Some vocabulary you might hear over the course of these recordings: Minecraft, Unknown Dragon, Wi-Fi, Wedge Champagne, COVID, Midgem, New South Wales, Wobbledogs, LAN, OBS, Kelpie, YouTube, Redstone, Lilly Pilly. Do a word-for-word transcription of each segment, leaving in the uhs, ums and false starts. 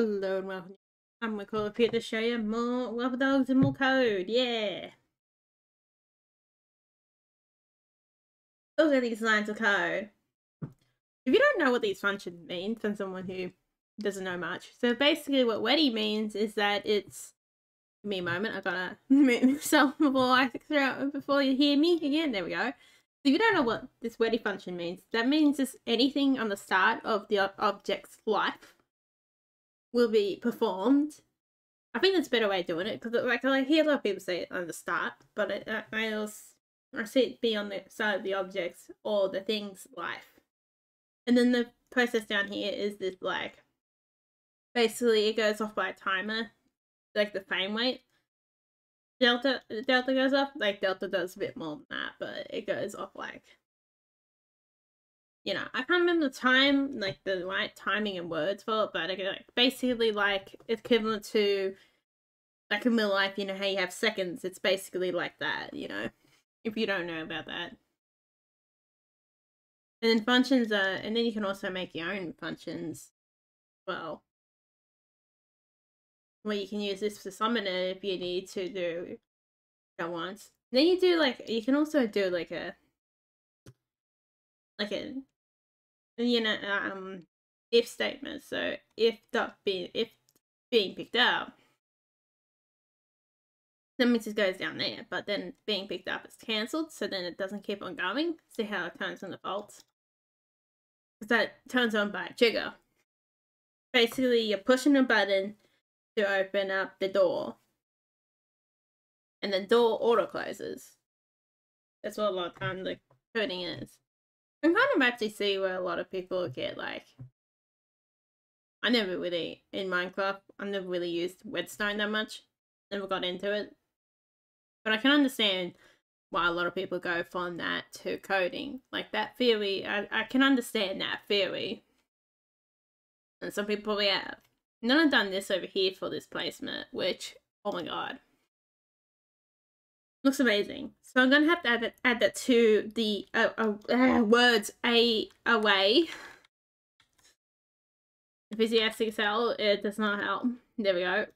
Hello and welcome. I'm Kelpie here to show you more Wobbledogs and more code. Yeah! Those are these lines of code. If you don't know what these functions mean, from someone who doesn't know much, so basically what Weddy means is that it's... Give me a moment, I've got to mute myself before I fix it out, before you hear me again. There we go. So if you don't know what this Weddy function means, that means just anything on the start of the object's life will be performed. I think that's a better way of doing it, because like I hear a lot of people say it on the start, but it, uh, I also I see it be on the side of the objects or the thing's life. And then the process down here is this, like, basically it goes off by a timer, like the frame rate. Delta delta goes off, like delta does a bit more than that, but it goes off like, you know, I can't remember the time, like the right timing and words for it, but I like basically like equivalent to like in real life, you know how you have seconds, it's basically like that, you know, if you don't know about that. And then functions are, and then you can also make your own functions as well, where you can use this to summon it if you need to do that once. And then you do like, you can also do like a, like a, you know, um, if statement. So if dot being, if being picked up, then it just goes down there, but then being picked up is cancelled, so then it doesn't keep on going. See how it turns on the fault? Because that turns on by a trigger. Basically, you're pushing a button to open up the door, and the door auto closes. That's what a lot of time the coding is. I can kind of actually see where a lot of people get like, I never really in Minecraft, I never really used Redstone that much, never got into it, but I can understand why a lot of people go from that to coding. Like that theory, I, I can understand that theory, and some people probably have. And then I've done this over here for this placement, which, oh my god, looks amazing. So I'm going to have to add that, add that to the uh, uh, uh, words a away. Enthusiastic cell, it does not help. There we go.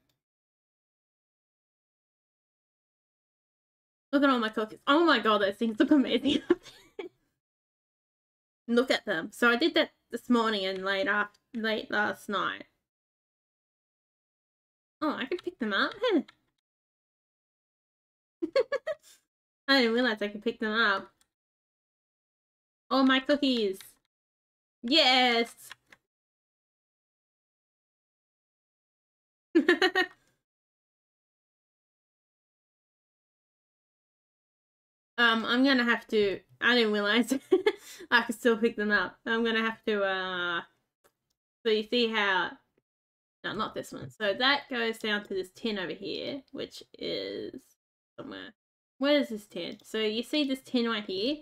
Look at all my cookies. Oh my god, those things look amazing. Look at them. So I did that this morning and late, after, late last night. Oh, I can pick them up. Huh. I didn't realize I could pick them up. All my cookies. Yes. um, I'm gonna have to. I didn't realize I could still pick them up. I'm gonna have to. Uh, so you see how. No, not this one. So that goes down to this tin over here, which is somewhere. Where is this tin? So you see this tin right here?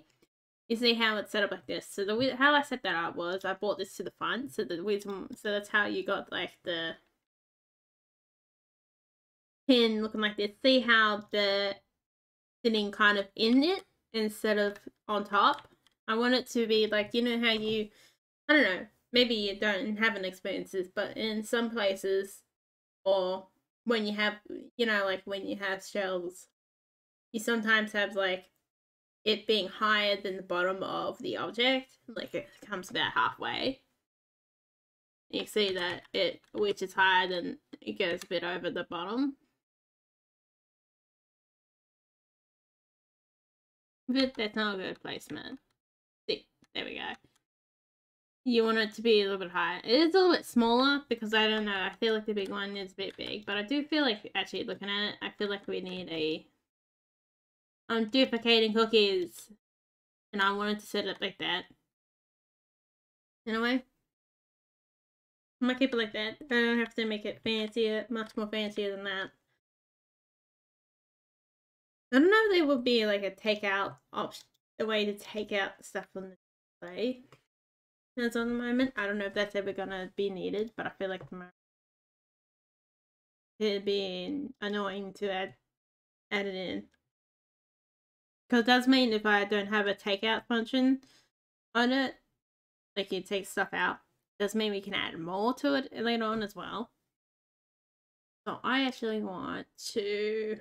You see how it's set up like this. So the how I set that up was I brought this to the front. So the reason, so that's how you got like the tin looking like this. See how the sitting kind of in it instead of on top. I want it to be like, you know how you, I don't know. Maybe you don't have an experience, but in some places, or when you have, you know, like when you have shells, you sometimes have like it being higher than the bottom of the object, like it comes about halfway. You can see that it, which is higher than, it goes a bit over the bottom. But that's not a good placement. See, there we go. You want it to be a little bit higher. It is a little bit smaller because I don't know. I feel like the big one is a bit big, but I do feel like actually looking at it, I feel like we need a. I'm duplicating cookies, and I wanted to set it up like that. In a way, I might keep it like that. I don't have to make it fancier, much more fancier than that. I don't know if there would be like a takeout option, a way to take out stuff on the display. That's on the moment. I don't know if that's ever gonna be needed, but I feel like it'd be annoying to add add it in. Because it does mean if I don't have a takeout function on it, like you take stuff out, it does mean we can add more to it later on as well. So I actually want to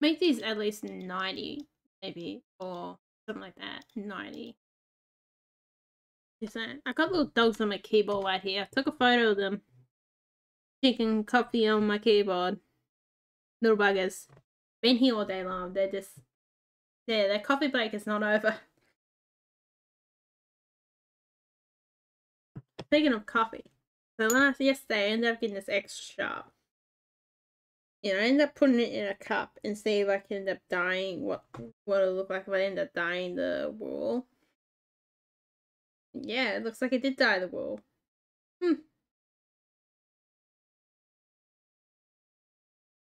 make these at least ninety, maybe, or something like that. ninety. I got little dogs on my keyboard right here. I took a photo of them drinking coffee on my keyboard. Little buggers. Been here all day long. They're just there. Their coffee break is not over. Speaking of coffee, so last yesterday I ended up getting this extra sharp. And I ended up putting it in a cup and see if I can end up dyeing what what it'll look like if I end up dyeing the wool. Yeah, it looks like it did dye the wool. Hmm.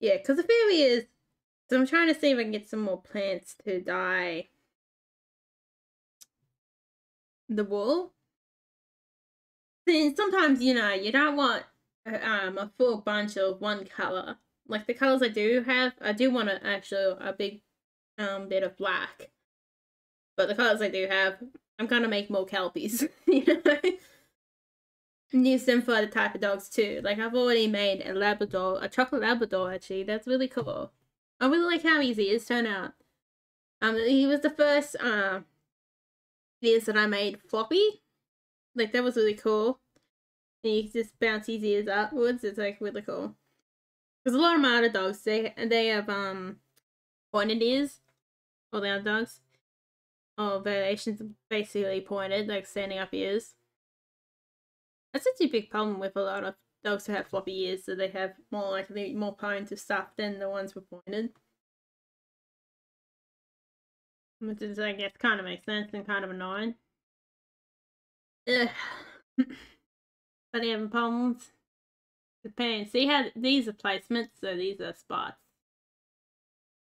Yeah, because the theory is, so I'm trying to see if I can get some more plants to dye the wool. Sometimes, you know, you don't want um, a full bunch of one color. Like the colors I do have, I do want to actually a big um, bit of black. But the colors I do have, I'm going to make more Kelpies, you know? And use them for the type of dogs too. Like I've already made a Labrador, a chocolate Labrador actually. That's really cool. I really like how easy it's turned out. Um, he was the first um, ears that I made floppy. Like that was really cool. And you can just bounce his ears upwards. It's like really cool. Because a lot of my other dogs, they they have um pointed ears. All the other dogs. Oh, variations are basically pointed, like standing up ears. That's such a big problem with a lot of dogs who have floppy ears, so they have more likely more prone to stuff than the ones with pointed. Which is, I guess, kind of makes sense and kind of annoying. Ugh. But having problems. Depends. See how these are placements, so these are spots.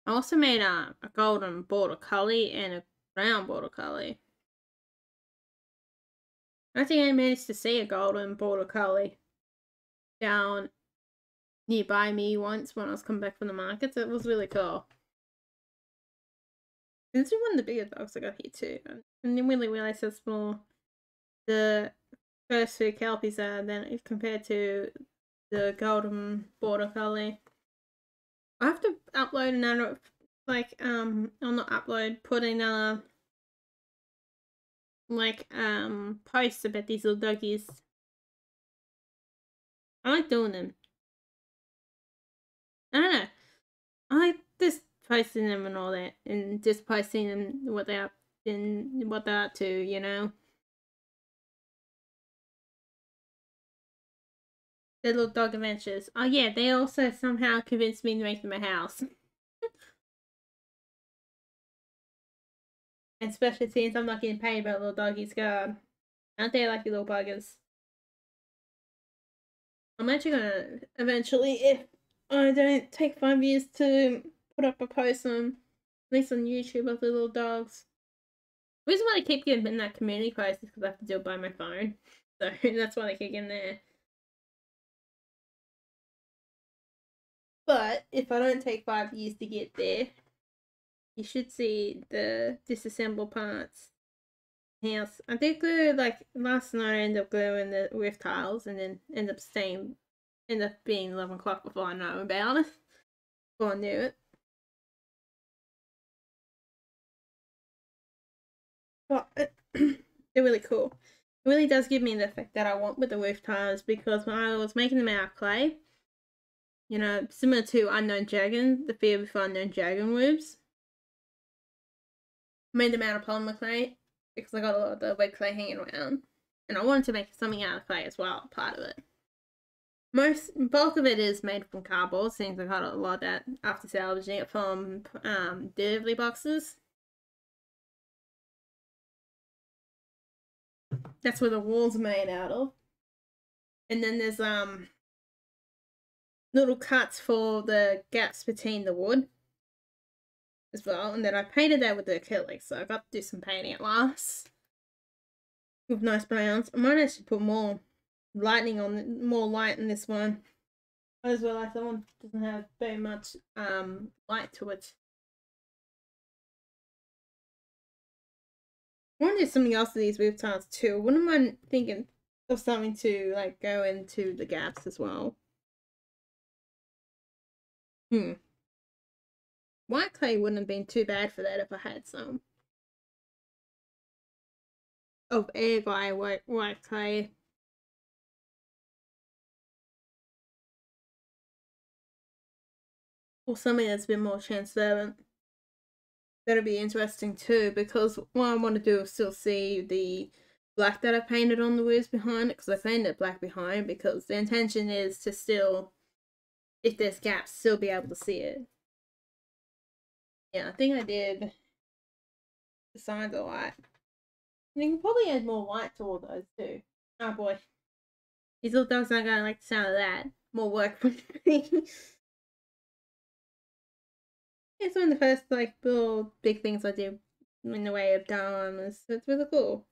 I also made um, a golden border collie and a brown border collie. I think I managed to see a golden border collie down nearby me once when I was coming back from the markets. It was really cool. This is one of the bigger dogs I got here too. And then really realised how small the first few Kelpies are then compared to the golden border collie. I have to upload another, like, um, I'll not upload, put another, like, um, posts about these little doggies. I like doing them. I don't know. I like just posting them and all that, and just posting them what they are and what they're up to, you know. Their little dog adventures. Oh yeah, they also somehow convinced me to make them a house. And especially since I'm not getting paid by little doggies, God. Aren't they like your little buggers? I'm actually gonna eventually, if I don't take five years to put up a post on, at least on YouTube, of the little dogs. The reason why I keep getting in that community post is because I have to do it by my phone. So that's why I keep getting there. But if I don't take five years to get there, you should see the disassembled parts. House. I did glue, like, last night I ended up gluing the roof tiles and then end up staying, end up being eleven o'clock before I know about it. Before I knew it. But they're really cool. It really does give me the effect that I want with the roof tiles, because when I was making them out of clay, you know, similar to Unknown Dragon, the Fear Before Unknown Dragon roofs. Made them out of polymer clay because I got a lot of the red clay hanging around, and I wanted to make something out of clay as well, part of it. Most bulk of it is made from cardboard, since I got a lot of that after salvaging it from um, delivery boxes. That's where the walls are made out of. And then there's um little cuts for the gaps between the wood as well, and then I painted that with the acrylic, so I got to do some painting at last with nice browns. I might actually put more lightning on, the, more light in this one. I just realised that one doesn't have very much um light to it. I want to do something else to these roof tiles too. I wouldn't mind thinking of something to like go into the gaps as well. Hmm. White clay wouldn't have been too bad for that if I had some. Of egg eye white, white clay. Or something that's a bit more transparent. That'll be interesting too, because what I want to do is still see the black that I painted on the words behind it, because I painted it black behind, because the intention is to still, if there's gaps, still be able to see it. Yeah, I think I did the signs a lot. I think I'll probably add more white to all those too. Oh boy. These little dogs aren't going to like the sound of that. More work for me. It's one of the first like little big things I did in the way of diamonds, so it's really cool.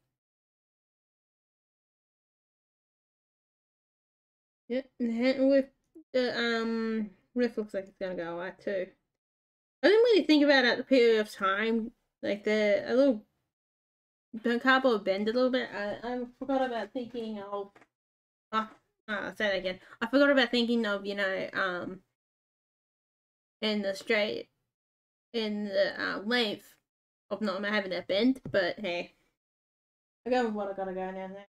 Yeah, and with the um riff looks like it's gonna go alright too. I didn't really think about it at the period of time, like the a little the cardboard bend a little bit. I I forgot about thinking of oh, oh I'll say that again. I forgot about thinking of, you know, um in the straight in the uh, length of not having that bend, but hey, I go with what I gotta go now. There.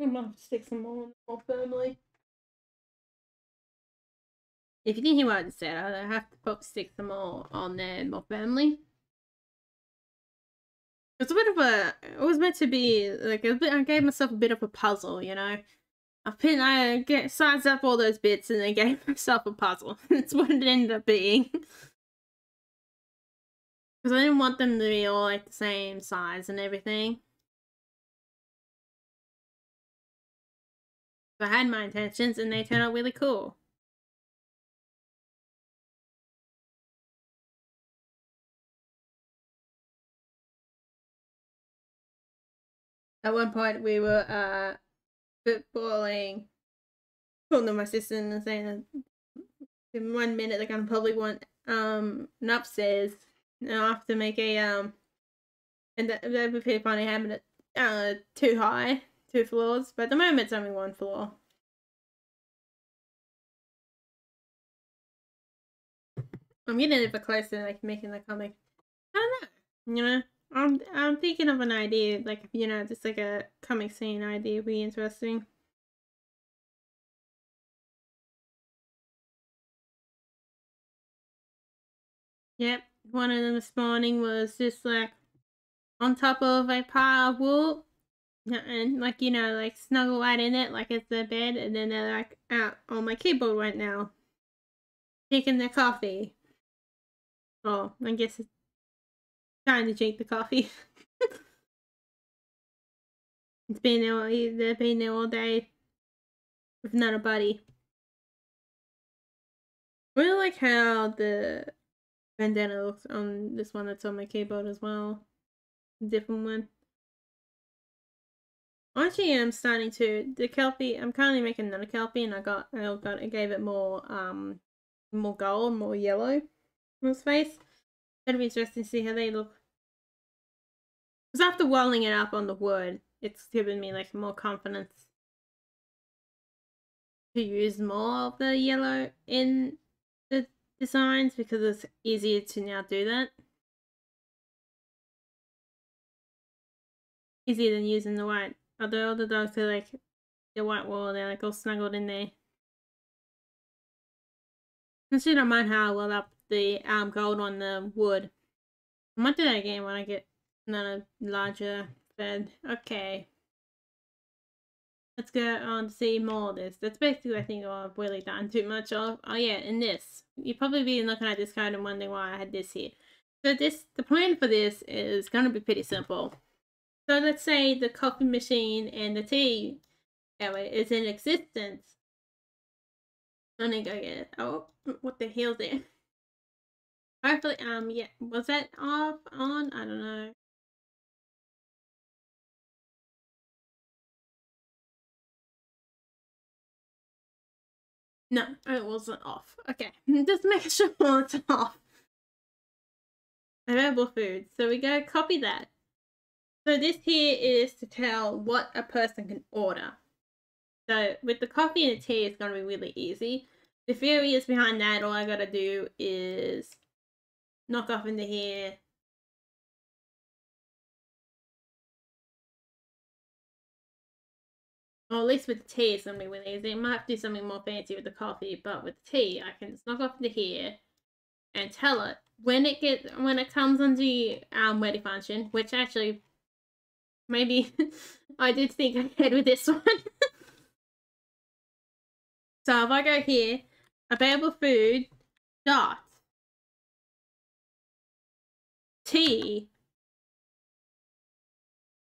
I'm gonna have to stick some more, more firmly. If you didn't hear what I just said, I have to probably stick some more on there more firmly. It's a bit of a. It was meant to be like a bit. I gave myself a bit of a puzzle, you know. I pin, I get sized up all those bits and then gave myself a puzzle. That's what it ended up being. Because I didn't want them to be all like the same size and everything. So I had my intentions and they turned out really cool. At one point we were, uh, footballing, calling to my sister and saying in one minute they're gonna probably want um an upstairs, and I have to make a um and that that would be funny having it uh too high, two floors, but at the moment it's only one floor. I'm getting a bit closer, like making the comic. I don't know, you know. I'm I'm thinking of an idea, like, you know, just like a comic scene idea would be interesting. Yep, one of them this morning was just like on top of a pile of wool, and like, you know, like snuggle right in it, like it's their bed, and then they're like out on my keyboard right now, drinking their coffee. Oh, I guess it's trying to drink the coffee. It's been there all, they've been there all day with not a buddy. I really like how the bandana looks on this one that's on my keyboard as well. A different one. Actually, I'm starting to the Kelpie. I'm currently making another Kelpie, and I got I got I gave it more um more gold, more yellow on its face. That'd be interesting to see how they look. Because after walling it up on the wood, it's given me like more confidence to use more of the yellow in the designs, because it's easier to now do that. Easier than using the white. Although all the dogs are like the white wall, they're like all snuggled in there. I still don't mind how I walled up the um gold on the wood. I might do that again when I get another larger bed. Okay. Let's go on to see more of this. That's basically I think what I've really done too much of. Oh yeah, and this. You've probably been looking at this card and wondering why I had this here. So this the plan for this is gonna be pretty simple. So let's say the coffee machine and the tea anyway is in existence. I'm gonna go get it. Oh, what the hell's there? Hopefully, um, yeah, was that off, on? I don't know. No, it wasn't off. Okay, just make sure it's off. Available food. So we go copy that. So this here is to tell what a person can order. So with the coffee and the tea, it's going to be really easy. The theory is behind that, all I got to do is knock off into here. Or at least with the tea, it's going to be really easy. I might have to do something more fancy with the coffee, but with the tea, I can just knock off into here and tell it when it gets when it comes onto the um, wedding function, which actually maybe I did think I had with this one. So if I go here, available food dot tea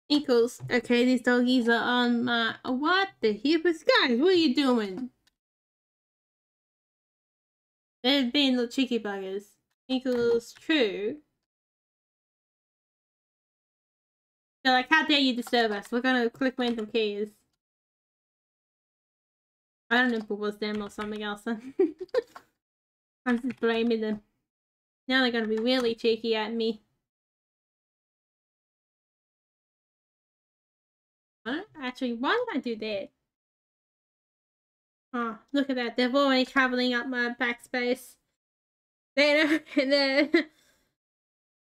equals, okay, these doggies are on my, what the heapers, guys, what are you doing? They've been little cheeky buggers. Equals true. So like, how dare you disturb us? We're gonna click random keys. I don't know if it was them or something else. I'm just blaming them. Now they're gonna be really cheeky at me. I don't, actually, why did I do that? Oh, look at that. They're already traveling up my backspace. They know, they're,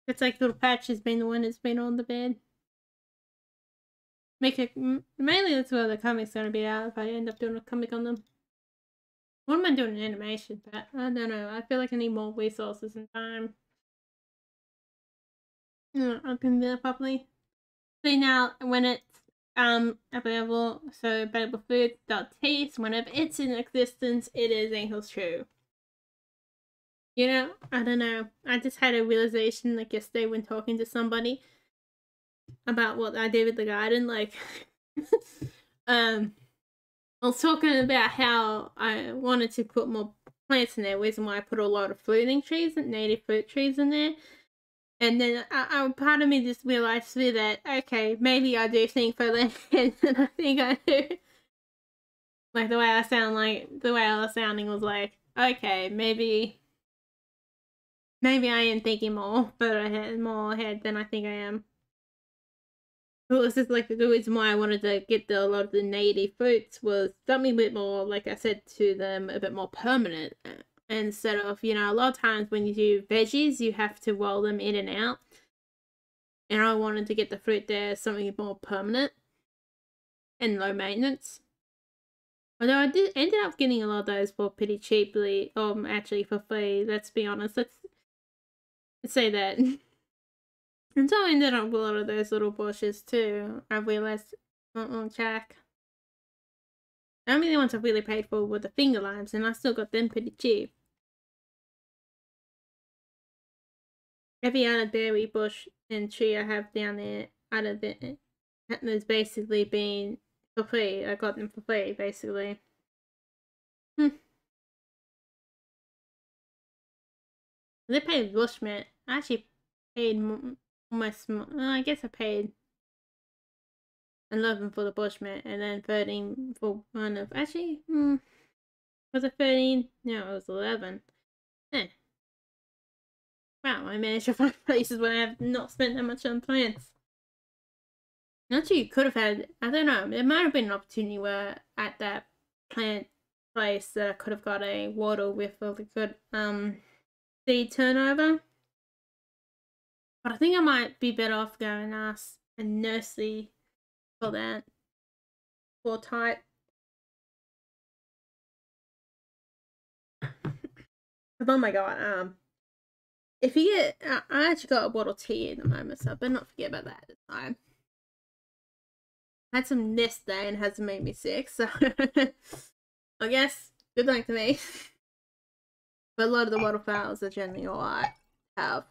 it's like little Patch has been the one that's been on the bed. Make it, mainly that's where the comic's gonna be out if I end up doing a comic on them. What am I doing in animation? But I don't know. I feel like I need more resources and time. No, I can do that properly. See now when it's um available, so available food dot taste. Whenever it's in existence, it is equals true. You know, I don't know. I just had a realization like yesterday when talking to somebody about what I did with the garden. Like, um, I was talking about how I wanted to put more plants in there. Reason why I put a lot of fruiting trees and native fruit trees in there. And then I, I, part of me just realized through that, okay, maybe I do think for land than I think I do. Like the way I sound, like the way I was sounding was like, okay, maybe. Maybe I am thinking more, but I had more ahead than I think I am. It was just like the reason why I wanted to get the, a lot of the native fruits was something a bit more, like I said to them, a bit more permanent. Instead of, you know, a lot of times when you do veggies, you have to roll them in and out. And I wanted to get the fruit there, something more permanent and low maintenance. Although I did ended up getting a lot of those for pretty cheaply, um, actually for free, let's be honest. Let's say that. And so I ended up with a lot of those little bushes too. I realized on Jack. The only ones I really paid for were the finger limes, and I still got them pretty cheap. Every other berry bush and tree I have down there, out of it, has basically been for free. I got them for free, basically. Hmm. They paid bushment. I actually paid almost, well, I guess I paid eleven for the bushment and then thirteen for one of, actually, hmm, was it thirteen? No, it was eleven. Eh. Wow, I managed to find places where I have not spent that much on plants. Not sure you could have had, I don't know, there might have been an opportunity where at that plant place that I could have got a water with a good, um, seed turnover, but I think I might be better off going and ask a nursery for that, or type, oh my god, um, if you get, uh, I actually got a bottle of tea at the moment, so I better not forget about that at the time. I had some this day and it hasn't made me sick, so I guess, good luck to me. But a lot of the waterfowls are generally all I have.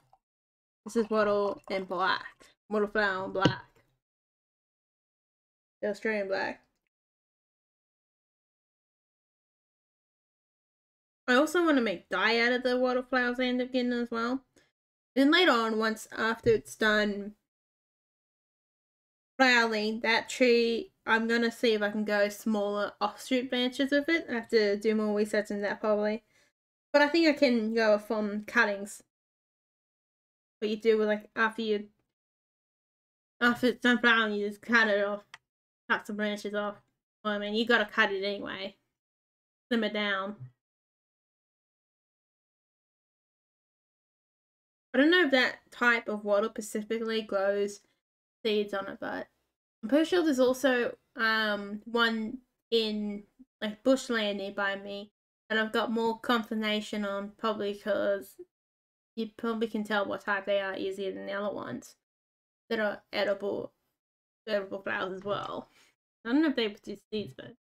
This is wattle and black. Waterfowl and black. The Australian black. I also want to make dye out of the waterfowls I end up getting as well. Then later on, once after it's done flowering, that tree, I'm going to see if I can go smaller offshoot branches with it. I have to do more research on that probably. But I think I can go from cuttings. What you do with like after you after it's done flowering, you just cut it off, cut some branches off. them, and you gotta cut it anyway. Simmer down. I don't know if that type of wattle specifically grows seeds on it, but I'm pretty sure there's also um one in like bushland nearby me that I've got more confirmation on, probably because you probably can tell what type they are easier than the other ones that are edible edible flowers as well. I don't know if they produce seeds, but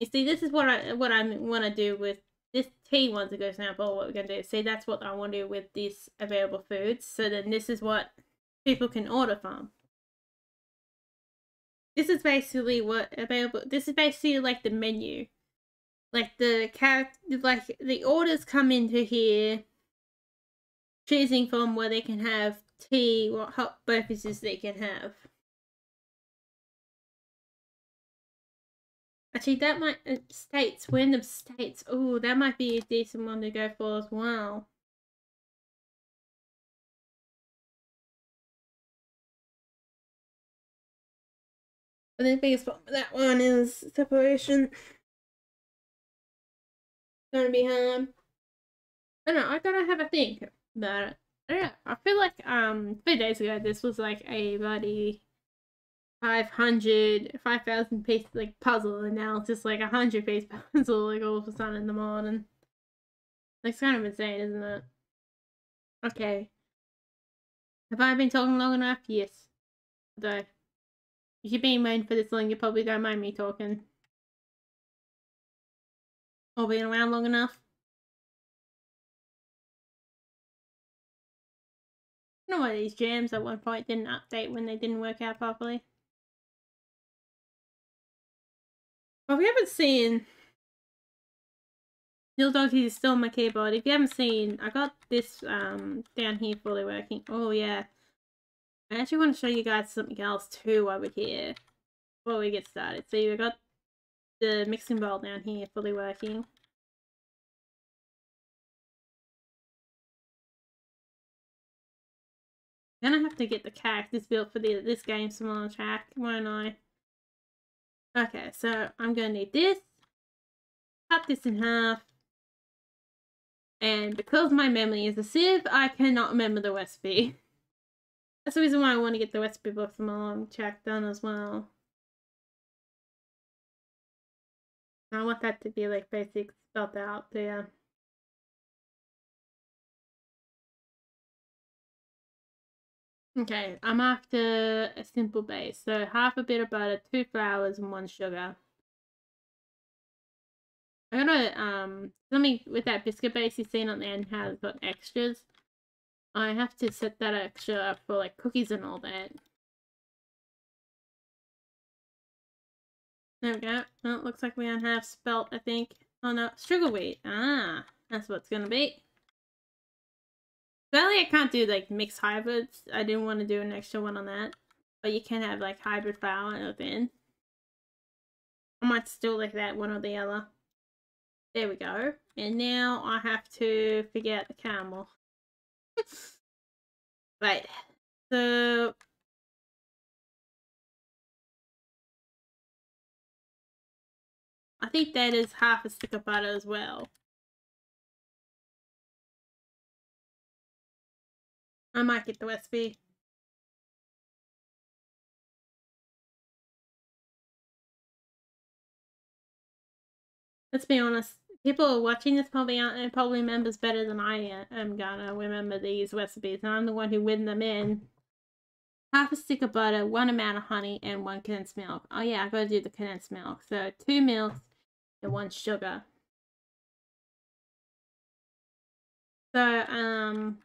you see, this is what I what I want to do with this tea one's a good example. What we're gonna do, see, that's what I want to do with these available foods. So then this is what people can order from. This is basically what available. This is basically like the menu, like the character, like the orders come into here, choosing from where they can have tea, what hot beverages they can have. Actually, that might uh, states random states. Oh, that might be a decent one to go for as well. I think the biggest problem with that one is separation. It's gonna be hard. I don't know, I gotta have a think about it. I don't know, I feel like um three days ago this was like a bloody five hundred, five thousand piece like puzzle, and now it's just like a hundred piece puzzle like all of a sudden in the morning. It's kind of insane, isn't it? Okay. Have I been talking long enough? Yes. Though. If you've been waiting for this long, you probably don't mind me talking. Or being around long enough. I don't know why these jams at one point didn't update when they didn't work out properly. Well, if you haven't seen... Little Doggy is still on my keyboard. If you haven't seen, I got this um down here fully working. Oh yeah. I actually want to show you guys something else too while we're here, before we get started. So you've got the mixing bowl down here fully working. I'm gonna have to get the cactus built for the, this game some more track, won't I? Okay, so I'm gonna need this. Cut this in half. And because my memory is a sieve, I cannot remember the recipe. That's the reason why I want to get the recipe book from my long track done as well. I want that to be like basic spelled out there. Okay, I'm after a simple base. So half a bit of butter, two flours, and one sugar. I gotta um something with that biscuit base you've seen on the end how it's got extras. I have to set that extra up for like cookies and all that. There we go. Oh, looks like we don't have spelt, I think. Oh no, sugar wheat. Ah, that's what it's gonna be. Sadly, I can't do like mixed hybrids. I didn't want to do an extra one on that. But you can have like hybrid flour within. I might still like that one or the other. There we go. And now I have to figure out the caramel. Right, so I think that is half a stick of butter as well. I might get the recipe. Let's be honest. People who are watching this probably aren't, and probably remembers better than I am gonna remember these recipes, and I'm the one who win them in. Half a stick of butter, one amount of honey, and one condensed milk. Oh yeah, I gotta do the condensed milk. So two milks and one sugar. So um,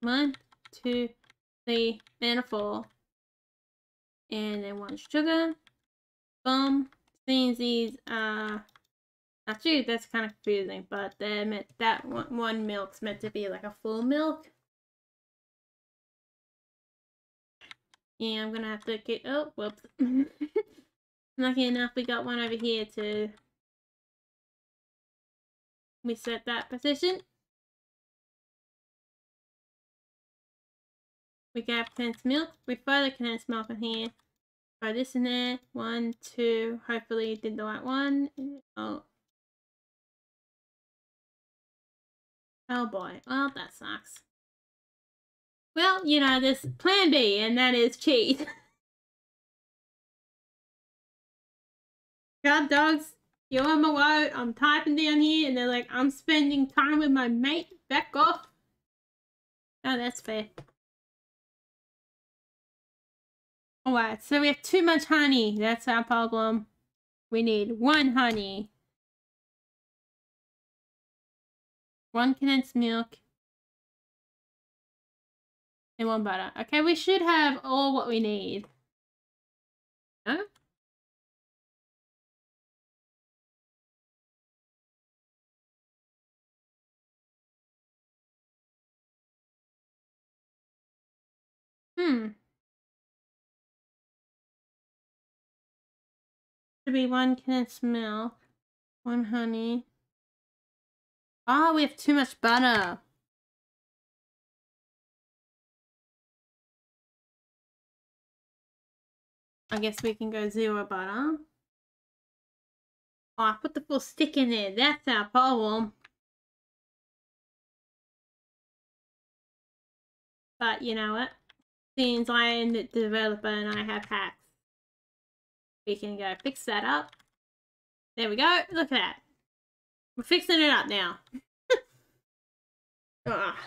one, two, three, and a four, and then one sugar. Boom. These are actually that's kind of confusing, but they're meant that one, one milk's meant to be like a full milk. Yeah, I'm gonna have to get oh whoops. Lucky enough, we got one over here to we set that position. We got condensed milk. We further condensed milk in here. Throw this in there. One, two. Hopefully did the right one. Oh. Oh boy. Well, that sucks. Well, you know, there's plan B, and that is cheese. God, dogs, you're on my load. I'm typing down here, and they're like, I'm spending time with my mate. Back off. Oh, that's fair. Alright, so we have too much honey. That's our problem. We need one honey. One condensed milk. And one butter. Okay, we should have all what we need. No? Hmm. Should be one condensed milk, one honey. Oh, we have too much butter. I guess we can go zero butter. Oh, I put the full stick in there. That's our problem. But you know what? Since I am the developer and I have hacks, we can go fix that up. There we go. Look at that. We're fixing it up now. I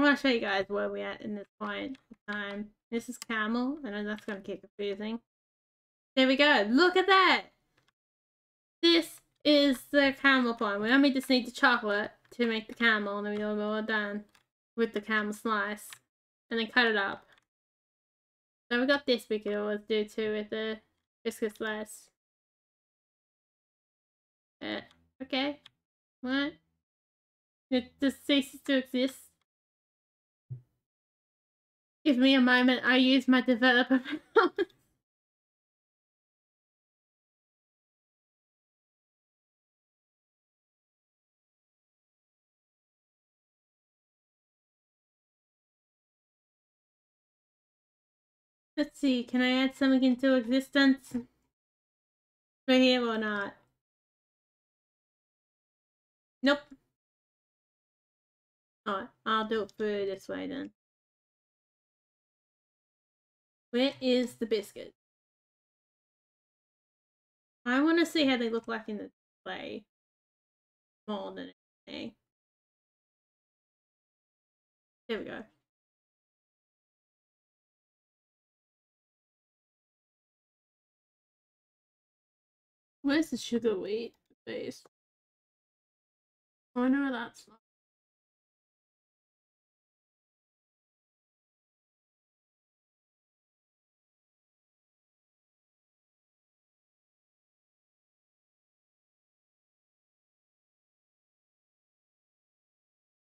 want to show you guys where we're at in this point in time. This is camel. I know that's going to get confusing. There we go. Look at that. This is the camel point. We only just need the chocolate to make the camel, and then we're all done with the camel slice. And then cut it up. So we got this, we could always do too with the biscuit slice. Uh, okay. What? It just ceases to exist. Give me a moment, I use my developer powers. Let's see, can I add something into existence? Right here or not? Nope. Alright, I'll do it through this way then. Where is the biscuit? I want to see how they look like in the display. More than anything. There we go. Where's the sugar wheat base? I wonder where that's from.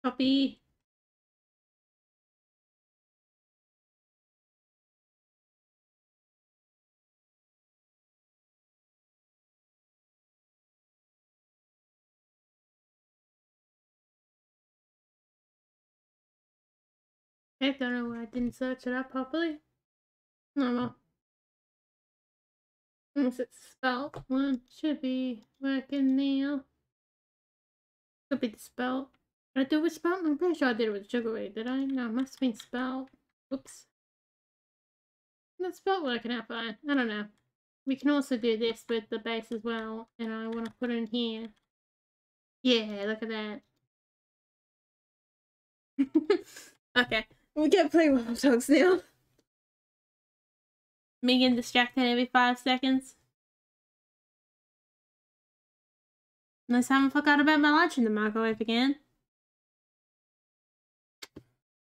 Copy. I don't know why I didn't search it up properly. No, well. Unless it's spelt, one should be working now. Could be the spelt. Did I do it with spelt? I'm pretty sure I did it with sugar wheat, did I? No, it must have been spelt. Whoops. That's spelt working out fine. I don't know. We can also do this with the base as well. And I want to put in here. Yeah, look at that. Okay. We can't play Wobbledogs now. Me getting distracted every five seconds. Unless I haven't forgot about my lunch in the microwave again.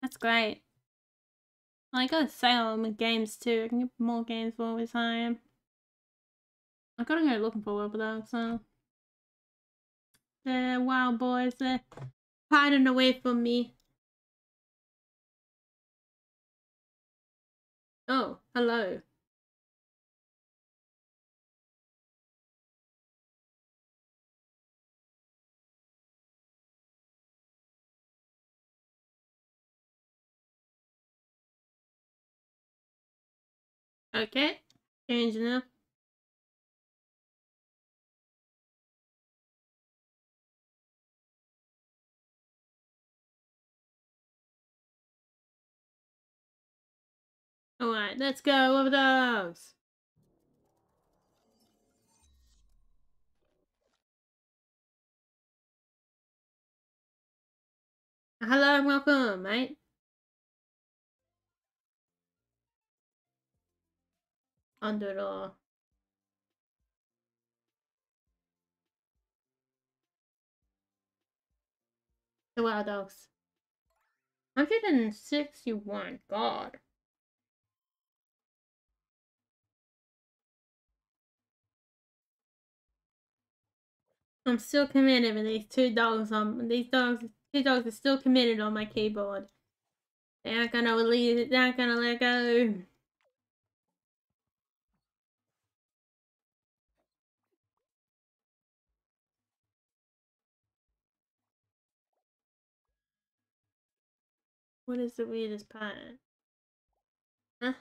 That's great. Well, I gotta sell them with games too. I can get more games all the time. I gotta go looking for Wobbledogs now. They're wild boys. They're hiding away from me. Oh, hello. Okay, change now. Alright, let's go, Wobbledogs! Hello and welcome, mate. Under it all. The Wobbledogs. one hundred sixty-one, God. I'm still committed with these two dogs on these dogs two dogs are still committed on my keyboard. They aren't gonna leave it, they aren't gonna let go. What is the weirdest part? Huh?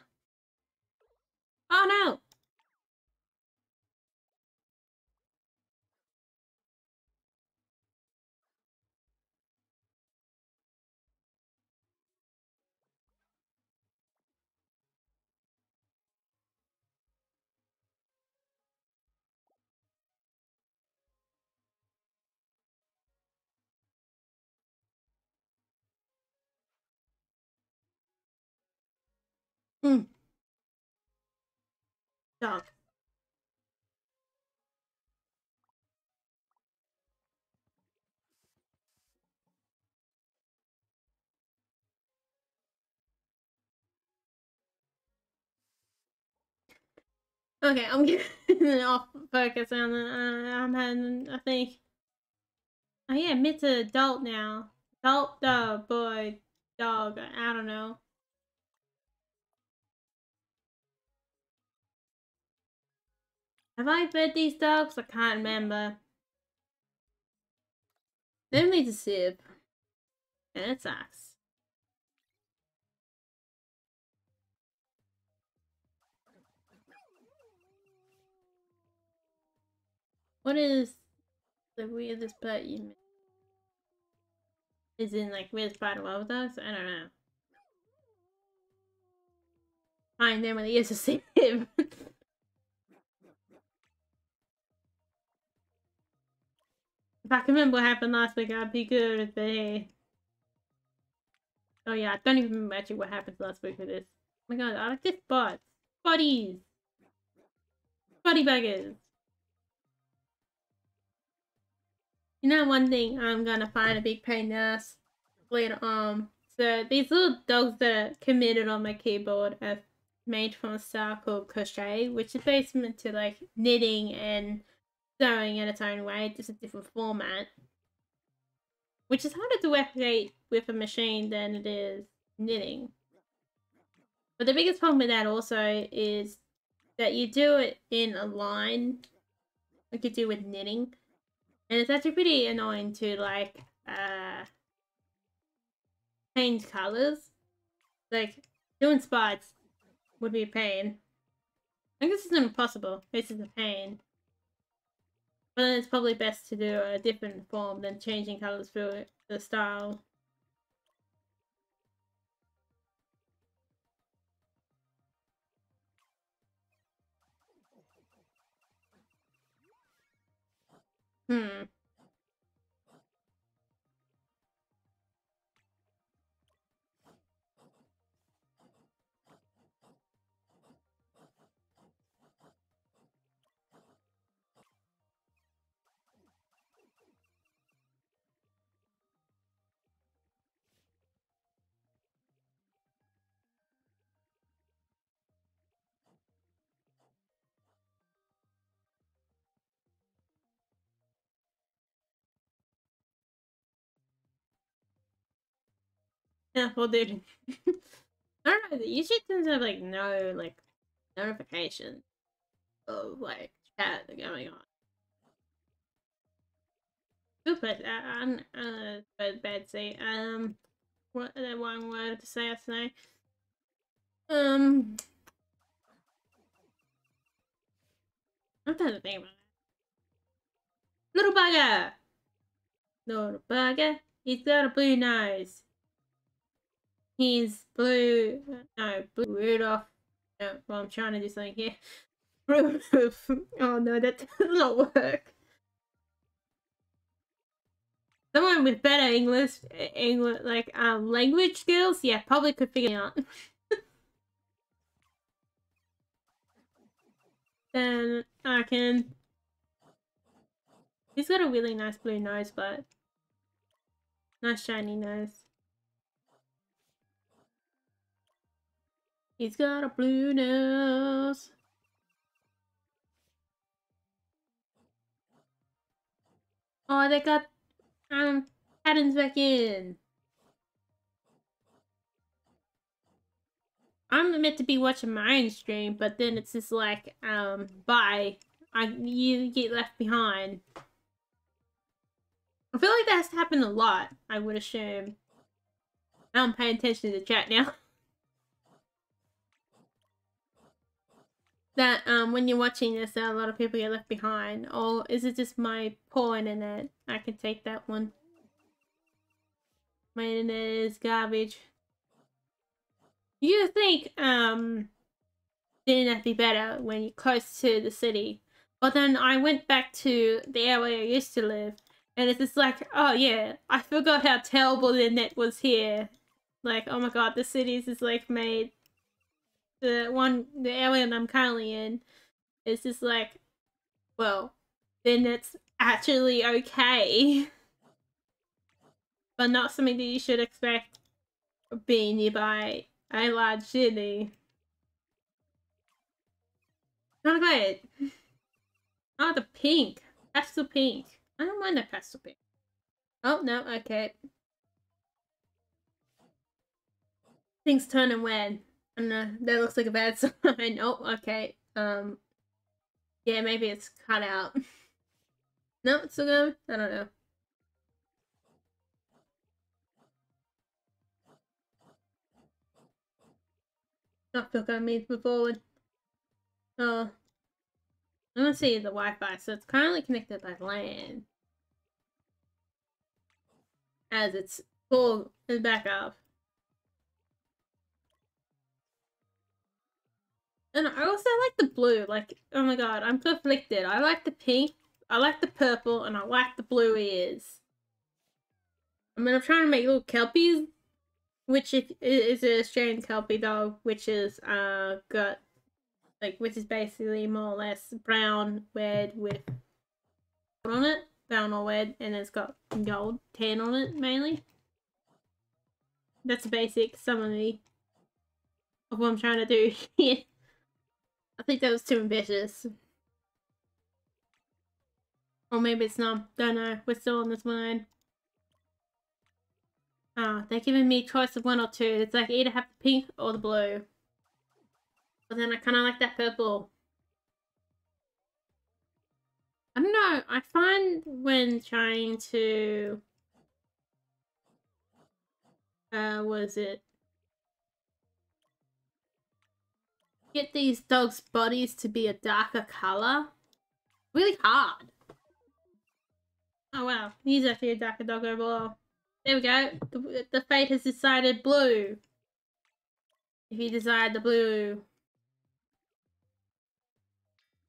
Oh no! Mm. Dog. Okay, I'm getting off focus on uh, I'm having, I think. I yeah, admit to adult now. Adult dog, boy, dog, I don't know. Have I fed these dogs? I can't remember. They need to sip. And it sucks. What is the weirdest part you made? Is in like weirdest part of all dogs? I don't know. Find them when they use a sip. If I can remember what happened last week, I'd be good at the... Oh yeah, I don't even remember actually what happened last week with this. Oh my god, I like this bot. Bodies! Body buggers! You know one thing I'm gonna find a big pain in the ass later on. So these little dogs that are committed on my keyboard are made from a style called crochet, which is basically to like knitting and sewing in its own way, just a different format, which is harder to replicate with a machine than it is knitting. But the biggest problem with that also is that you do it in a line like you do with knitting, and it's actually pretty annoying to like uh change colors. Like doing spots would be a pain. I guess it's not impossible, this is a pain. But it's probably best to do a different form than changing colours through the style. Hmm. Yeah, well, dude. I don't know. YouTube doesn't have like no like notifications of like chat going on. Super. I'm uh bad, bad say. Um, what the one word to say? I say. Um, I'm trying to think about it. Little bugger! Little bugger. He's got a blue nose. He's blue. No, blue Rudolph. No, well, I'm trying to do something here. Rudolph. Oh no, that does not work. Someone with better English, English like um, language skills, yeah, probably could figure it out. Then I can. He's got a really nice blue nose, but nice shiny nose. He's got a blue nose. Oh, they got um patterns back in. I'm meant to be watching my own stream, but then it's just like um bye, I you get left behind. I feel like that has happened a lot. I would assume. Now I'm paying attention to the chat now. That um, when you're watching this, a lot of people get left behind. Or is it just my poor internet? I can take that one. My internet is garbage. You think um, the internet be better when you're close to the city? But then I went back to the area I used to live, and it's just like, oh yeah, I forgot how terrible the internet was here. Like, oh my god, the cities is like made. The one, the area that I'm currently in, is just like, well, then it's actually okay. But not something that you should expect being nearby a large city. Not good. Oh, the pink. Pastel pink. I don't mind the pastel pink. Oh, no, okay. Things turning red. I don't know, that looks like a bad sign. Oh, okay. Um, yeah, maybe it's cut out. No, it's still going? I don't know. I feel like I need to move forward. Oh. I'm gonna see the Wi-Fi, so it's currently connected by LAN. As it's full and back up. And I also like the blue, like, oh my god, I'm conflicted. I like the pink, I like the purple, and I like the blue ears. I mean, I'm trying to make little Kelpies, which is an Australian Kelpie dog, which is, uh, got, like, which is basically more or less brown, red, with gold on it, brown or red, and it's got gold, tan on it, mainly. That's a basic summary of what I'm trying to do here. I think that was too ambitious. Or maybe it's not. Don't know. We're still on this one. Ah, oh, they're giving me a choice of one or two. It's like either have the pink or the blue. But then I kind of like that purple. I don't know. I find when trying to... Uh, what is it? Get these dogs' bodies to be a darker color. Really hard. Oh wow, he's actually a darker dog overall. There we go. The, the fate has decided blue. If you desired the blue.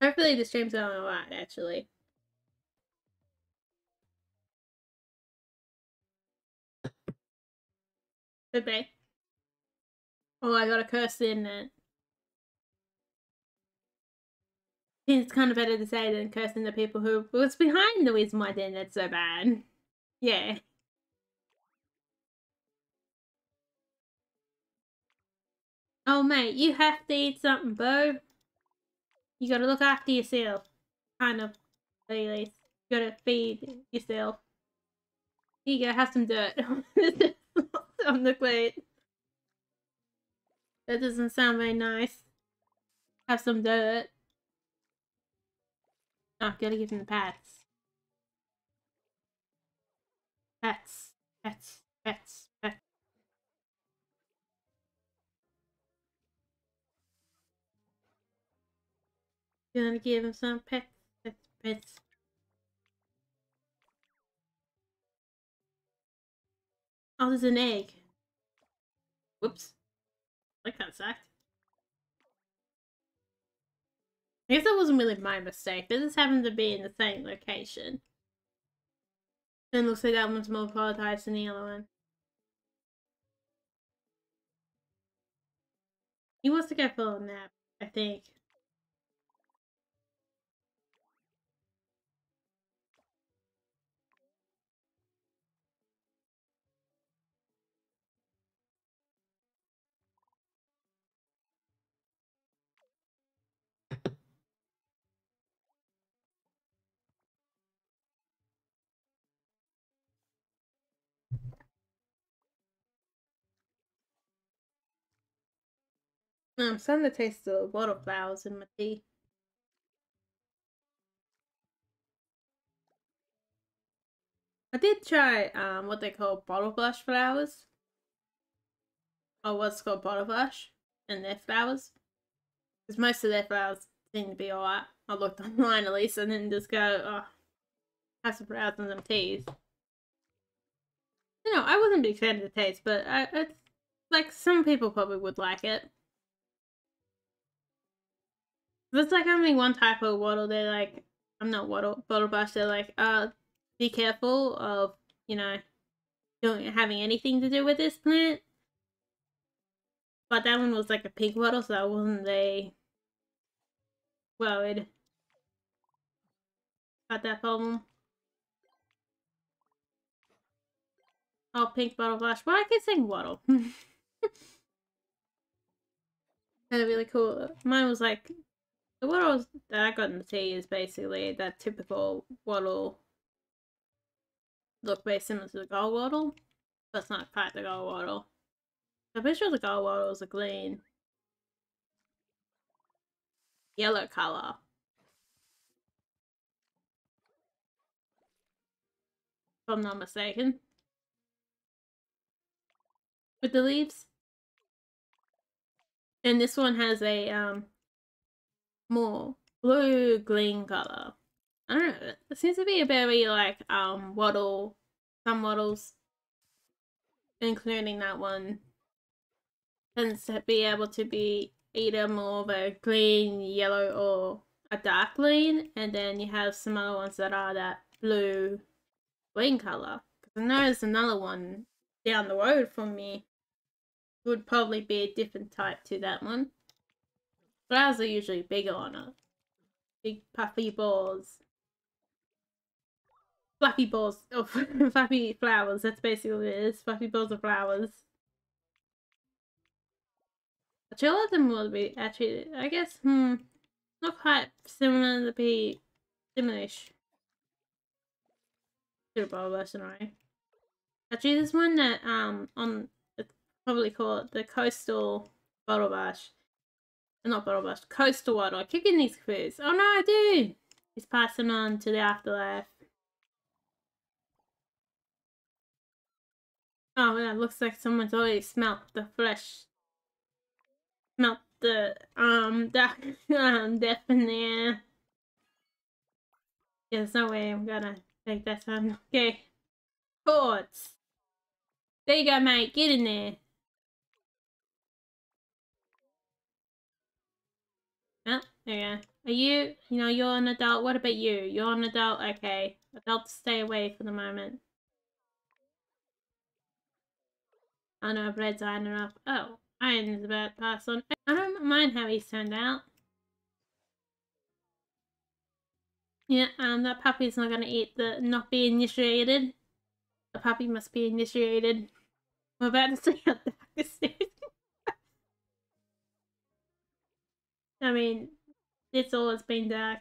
Hopefully the stream's going alright, actually. Could be. Oh, I got a curse in it. It's kind of better to say than cursing the people who was behind the reason why then that's so bad. Yeah. Oh mate, you have to eat something, bro. You gotta look after yourself. Kind of, at least. You gotta feed yourself. Here you go, have some dirt on the plate. That doesn't sound very nice. Have some dirt. Oh, gotta give him the pats. Pats, pats, pats, pats. Gonna give him some pets, pets, pets. Oh, there's an egg. Whoops. That kind of sucked. I guess that wasn't really my mistake. They just happened to be in the same location. And it looks like that one's more volatile than the other one. He wants to go for a nap, I think. I'm starting to taste the waterflowers in my tea. I did try um, what they call bottle blush flowers. Or what's called bottle blush. And their flowers. Because most of their flowers seem to be alright. I looked online at least and then just go, oh, have some flowers and some teas. You know, I wasn't a big fan of the taste, but I, I like, some people probably would like it. There's like only one type of waddle. They're like, I'm not waddle, bottle brush. They're like, uh, be careful of, you know, don't having anything to do with this plant. But that one was like a pink waddle, so I wasn't really worried about that problem. Oh, pink bottle brush. Why well, I keep saying waddle? That'd be really cool. Mine was like. The waddle that I got in the tea is basically that typical waddle look very similar to the gold waddle, but it's not quite the gold waddle. I'm pretty sure the gold waddle is a green yellow colour. If I'm not mistaken. With the leaves. And this one has a um more blue green color. I don't know. It seems to be a very like um waddle, some waddles, including that one, tends to be able to be either more of a green, yellow, or a dark green, and then you have some other ones that are that blue green color. Because I know there's another one down the road from me. It would probably be a different type to that one. Flowers are usually bigger on it. Big puffy balls. Fluffy balls. Oh, fluffy flowers. That's basically what it is. Fluffy balls of flowers. Actually, a lot of them will be, actually, I guess, hmm, not quite similar to be similar-ish. Should have bottled us, shouldn't I? Actually, there's one that, um, on, it's probably called the Coastal Bottle Bash. Not bottle brush, coastal waddle. I keep getting these clues. Oh no, I do! He's passing on to the afterlife. Oh, that looks like someone's already smelt the flesh. Smelt the, um, dark, um, death in the air. Yeah, there's no way I'm gonna take that time. Okay. Quartz. There you go, mate. Get in there. Oh, there you go. Are you, you know, you're an adult. What about you? You're an adult? Okay. Adults stay away for the moment. Oh no, I've red's iron off. Oh, iron is about to pass on. I don't mind how he's turned out. Yeah, um, that puppy's not gonna eat the, not be initiated. The puppy must be initiated. We're about to see how dark this is. I mean, it's always been dark.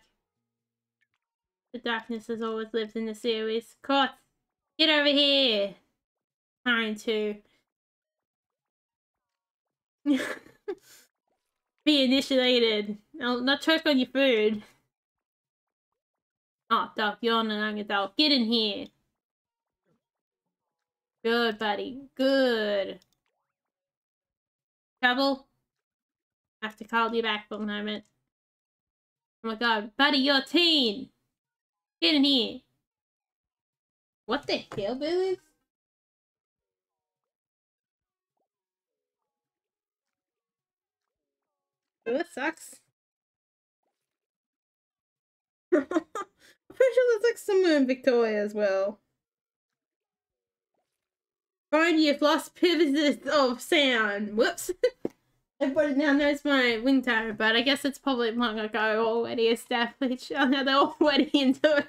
The darkness has always lived in the series. Quartz, get over here! Pine too. Be initiated. I'll not choke on your food. Oh, dog, you're an young adult. Get in here. Good, buddy. Good. Trouble? I have to call you back for a moment. Oh my god, buddy, you're a teen! Get in here! What the hell, baby? Oh, that sucks. I'm pretty sure there's like somewhere in Victoria as well. Fine, you've lost pivots of sound. Whoops. Everybody now knows my wind tower, but I guess it's probably long ago already established. Oh, now they're already into it.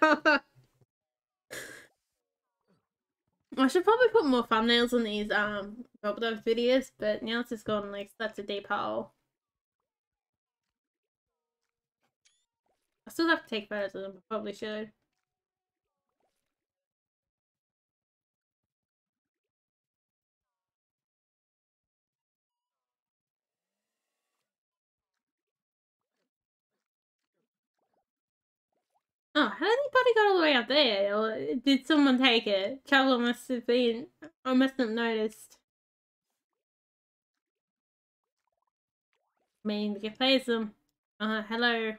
I should probably put more thumbnails on these um Wobbledogs videos, but now it's just gone like such a deep hole. I still have to take photos of them, but probably should. Oh, how did anybody got all the way up there? Or did someone take it? Traveler must have been... I must have noticed. I mean, we can play them. Uh, hello.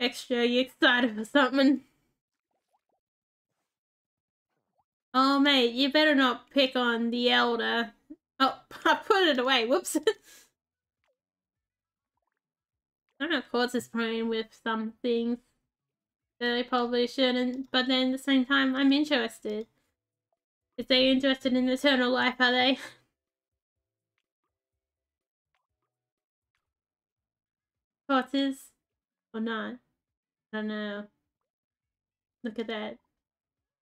Extra, you excited for something? Oh, mate, you better not pick on the elder. Oh, I put it away. Whoops. I don't know if chords is playing with some things that I probably shouldn't, but then at the same time, I'm interested. If they're interested in eternal life, are they? Chords is? Or not? I don't know. Look at that.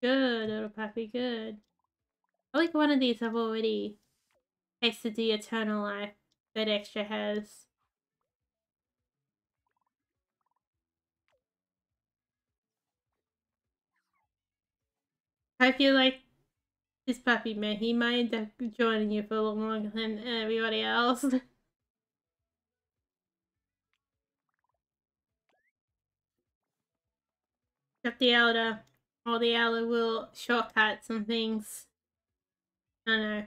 Good, little puppy, good. I like one of these I've already tasted the eternal life that Extra has. I feel like this puppy, man, he might end up joining you for a little longer than everybody else. Except the elder, or the elder will shortcut some things. I don't know.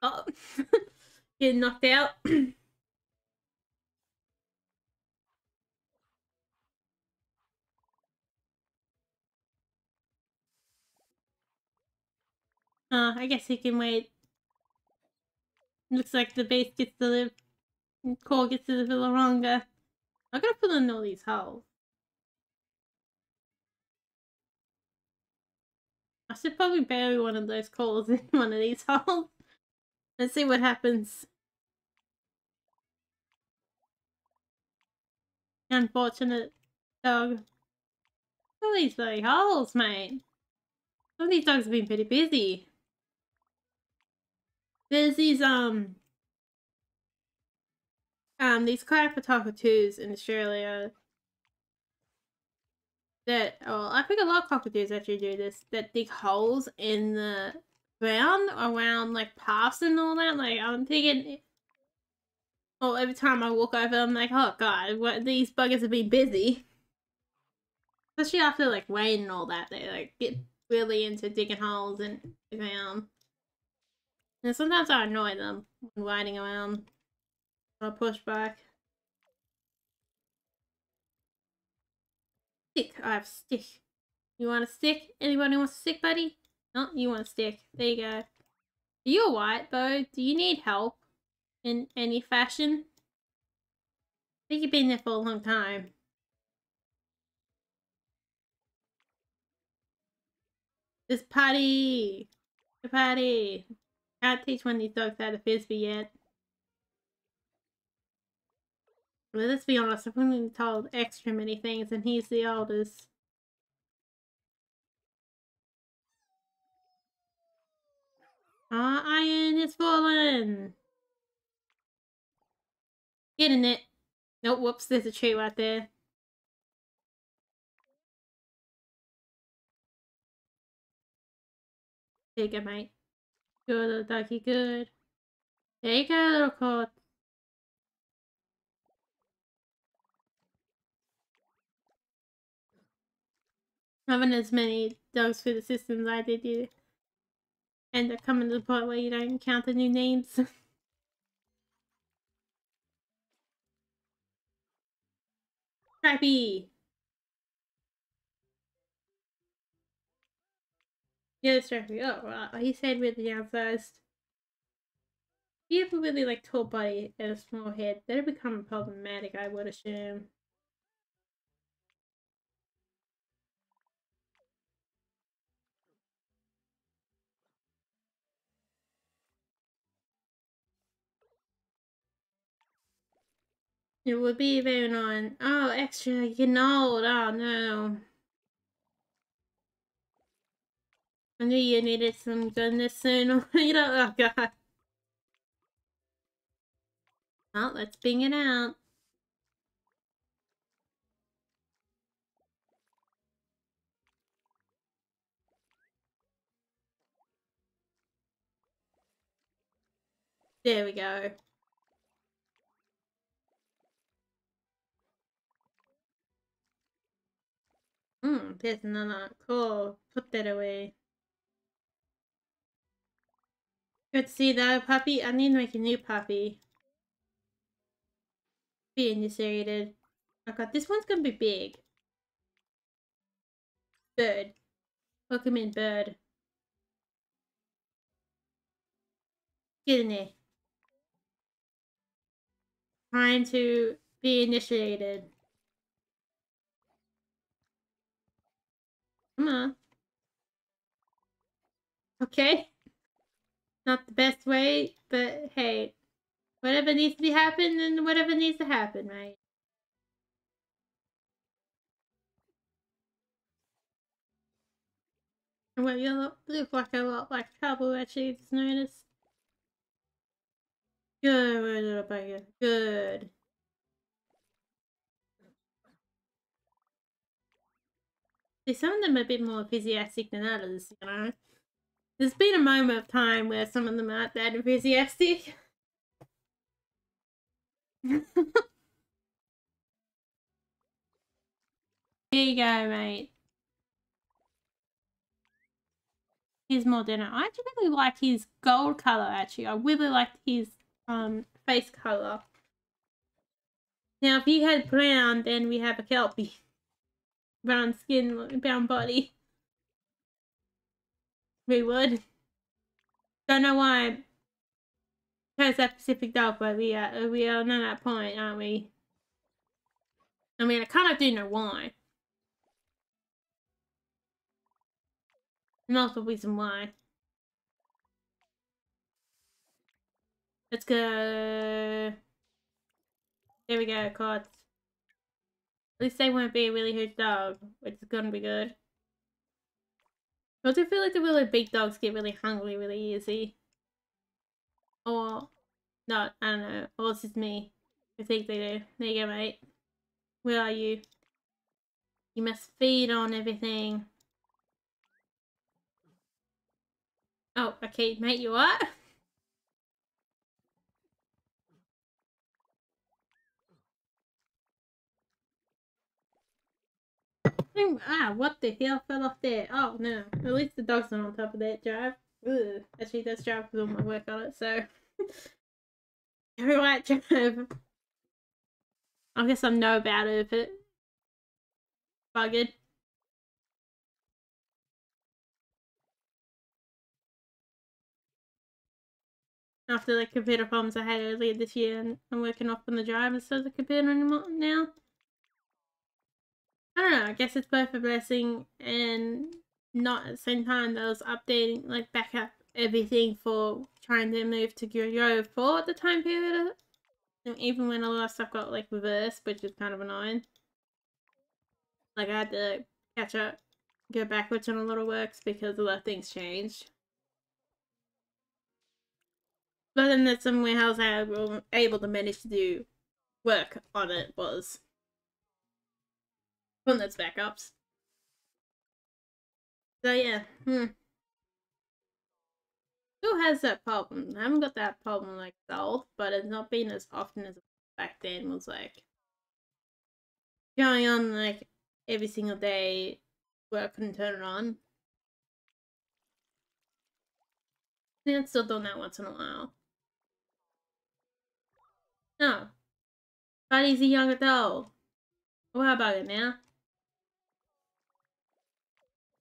Oh, getting knocked out. Uh, I guess he can wait. Looks like the base gets to live. Core gets to live a little longer. I gotta put on all these holes. I should probably bury one of those cores in one of these holes. Let's see what happens. Unfortunate dog. All these bloody holes, mate. Some of these dogs have been pretty busy. There's these, um, um, these cockatoos in Australia that, oh, I think a lot of cockatoos actually do this, that dig holes in the ground around, like, paths and all that. Like, I'm thinking, oh, every time I walk over, I'm like, oh, God, what, these buggers have been busy. Especially after, like, rain and all that, they, like, get really into digging holes in the ground. And sometimes I annoy them when riding around. I'll push back. Stick. I have stick. You want a stick? Anybody wants a stick, buddy? No, you want a stick. There you go. You're white, Bo. Do you need help in any fashion? I think you've been there for a long time. This party! The party! Can't teach one of these dogs how to frisbee yet. Well, let's be honest, I've only told Extra many things and he's the oldest. Ah, oh, iron is fallen! Get in it! Nope, whoops, there's a tree right there. There you go, mate. Good little doggy, good. There you go, little cord. I haven't as many dogs through the system as I did. You end up coming to the point where you don't count the new names. Stripey. Yeah, Stripey. Oh, wow. He said with the arm first. If you have a really like tall body and a small head, that'll become problematic, I would assume. It would be very annoying. Oh, extra, you know, oh no. I knew you needed some goodness sooner or later. Oh god. Well, let's bing it out. There we go. Mm, there's another. Cool. Put that away. Good to see that puppy. I need to make a new puppy. Be initiated. Oh god, this one's gonna be big. Bird. Welcome in, bird. Get in there. Time to be initiated. Come on. Okay. Not the best way, but hey. Whatever needs to be happened, and whatever needs to happen, right? Well, you look, look like a lot like trouble, actually, just noticed. Good little bugger. Good. See, some of them are a bit more enthusiastic than others, you know? There's been a moment of time where some of them aren't that enthusiastic. There you go, mate. Here's more dinner. I actually really like his gold colour, actually. I really liked his um, face colour. Now, if he had brown, then we have a Kelpie. Brown skin, brown body. We would. Don't know why I chose that specific dog, but we are, we are not at that point, aren't we? I mean, I kind of do know why. And also the reason why. Let's go. There we go, cards. At least they won't be a really huge dog, which is gonna be good. I do feel like the really big dogs get really hungry really easy. Or not, I don't know. Or it's just me. I think they do. There you go, mate. Where are you? You must feed on everything. Oh, okay, mate, you are? Ah, what the hell fell off there? Oh no, at least the dog's not on top of that drive. Ugh. Actually, that's drive with all my work on it, so. Alright, drive. I guess I know about it if it buggered. After the computer problems I had earlier this year, and I'm working off on the drive instead of the computer anymore now. I don't know, I guess it's both a blessing and not at the same time that I was updating, like, back up everything for trying to move to Gyro for the time period. And even when a lot of stuff got, like, reversed, which was kind of annoying. Like, I had to like, catch up, go backwards on a lot of works because a lot of things changed. But then there's some warehouse I was able to manage to do work on it was. One that's backups. So yeah, hmm. Still has that problem. I haven't got that problem like solved, but it's not been as often as back then was like going on like every single day where I couldn't turn it on. And it's still done that once in a while. No. But he's a young adult. What about him now?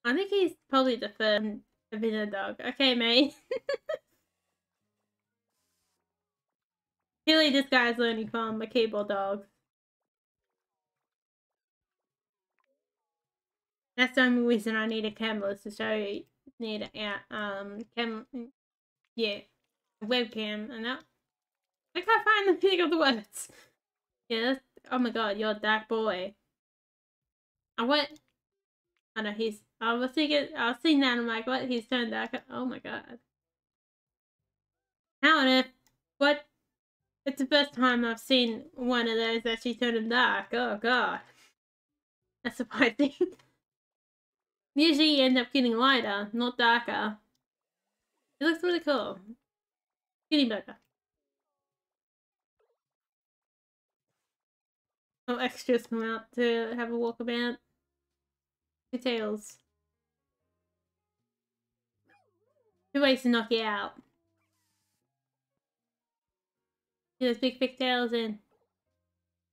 I think he's probably the first I've been a dog. Okay, mate. Clearly this guy's learning from the keyboard dogs. That's the only reason I need a camera is to show you need a um cam yeah. A webcam and that I can't find the meaning of the words. Yeah, that's oh my god, you're a dark boy. I what? I know he's I was thinking I was seeing that and I'm like, what? He's turned dark. Oh my god. How on earth what it's the first time I've seen one of those actually turn him dark. Oh god. That's surprising. Usually you end up getting lighter, not darker. It looks really cool. Getting better. Oh, extras come out to have a walkabout. Two tails. Two ways to knock you out. See those big, big tails and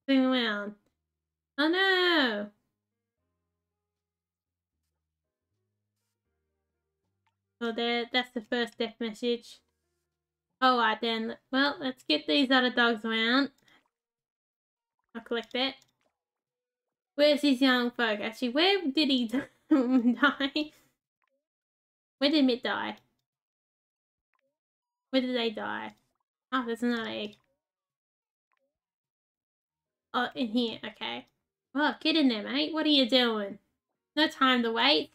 swing around. Oh no! Oh, there, that's the first death message. Alright then, well, let's get these other dogs around. I'll collect that. Where's his young folk? Actually, where did he die? Where did Mitt die? Where did they die? Oh, there's another egg. Oh, in here, okay. Well, get in there, mate. What are you doing? No time to wait.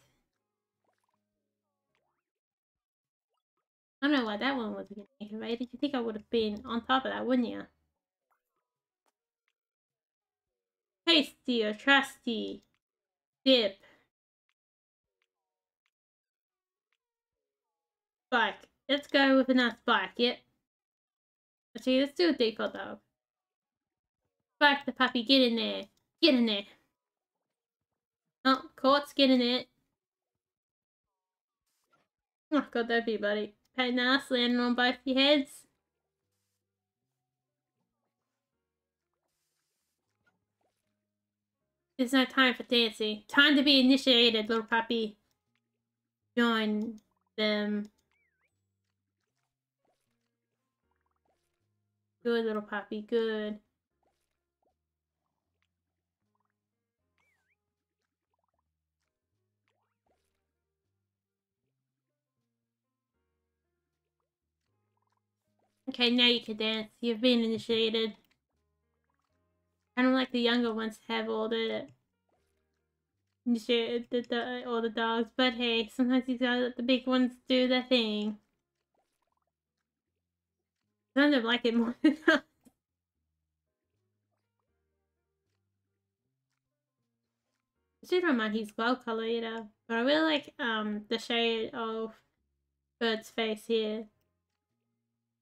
I don't know why that one was getting activated. You think I would have been on top of that, wouldn't you? Tasty or trusty dip. Spike. Let's go with another spike, yep. Actually, let's do a default dog. Spike the puppy, get in there. Get in there. Oh, Quartz, get in there. Oh god, that'd be buddy. Hey, nice landing on both your heads. There's no time for dancing. Time to be initiated, little puppy. Join them. Good little puppy, good. Okay, now you can dance. You've been initiated. I don't like the younger ones have all the initiated the, the, all the dogs, but hey, sometimes you gotta let the big ones do their thing. I kind of like it more than that. I still don't mind his glow color either, but I really like um the shade of Bird's face here.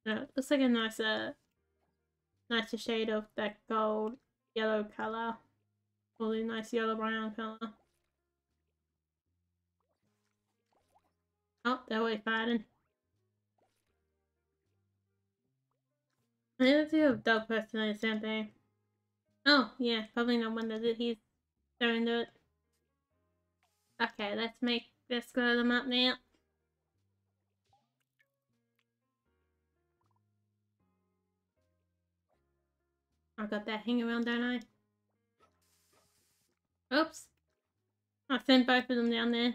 No, it looks like a nicer, nicer shade of that gold yellow color, all the nice yellow brown color. Oh, they're always fighting. I need to do a dog personality, don't they? Oh, yeah, probably no wonder that he's throwing to it. Okay, let's make, let's grow them up now. I got that hang around, don't I? Oops. I sent both of them down there.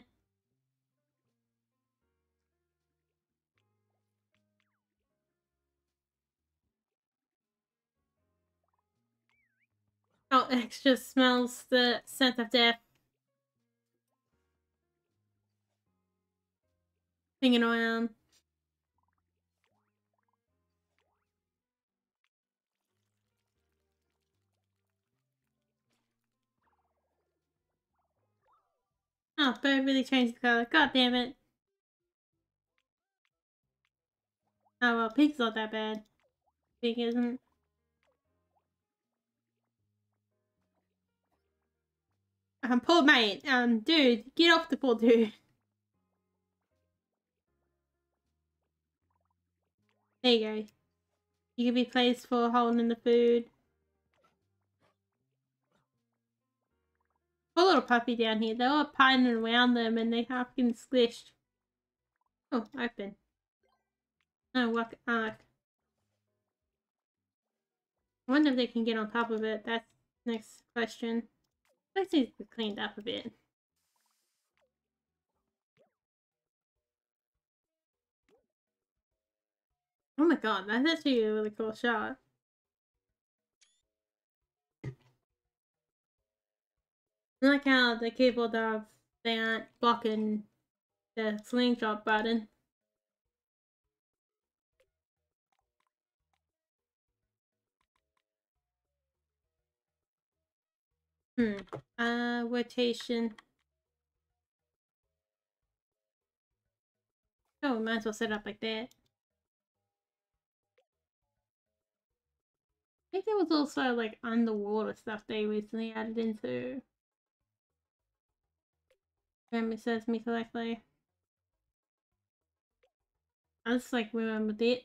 Oh, extra smells the scent of death. Hanging around. Oh, bird really changed the color. God damn it. Oh well, pink's not that bad. Pink isn't. Um, poor mate. Um, dude, get off the poor dude. There you go. You can be placed for holding the food. little puppy down here. They're all pining around them and they half getting squished. Oh, open. No, walk arc. I wonder if they can get on top of it. That's the next question. This needs to be cleaned up a bit. Oh my god, that's actually a really cool shot. I like how the cable dogs, they aren't blocking the slingshot button. Hmm, uh, rotation. Oh, might as well set up like that. I think there was also like underwater stuff they recently added into. Remember, it says me correctly. I just like remembered it.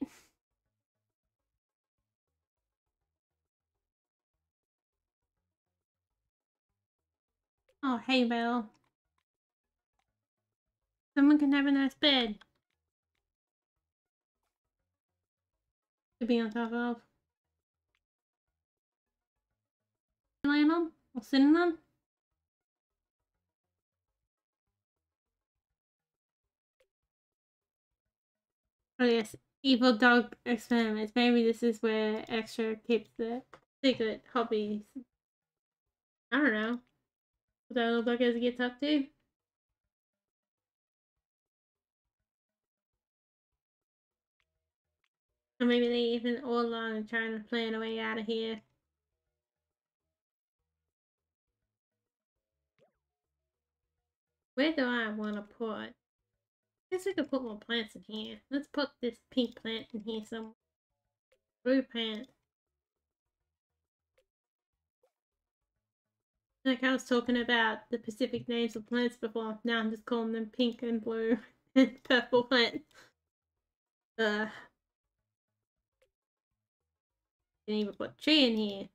Oh, hey, Belle. Someone can have a nice bed to be on top of. Laying on or sitting on. Oh yes, evil dog experiments. Maybe this is where Extra keeps the secret hobbies. I don't know what that little dog gets up to. Or maybe they even all along and trying to plan a way out of here. Where do I want to put? I guess we could put more plants in here. Let's put this pink plant in here somewhere. Blue plant. Like I was talking about the specific names of plants before. Now I'm just calling them pink and blue and purple plant. Ugh. Didn't even put a tree in here.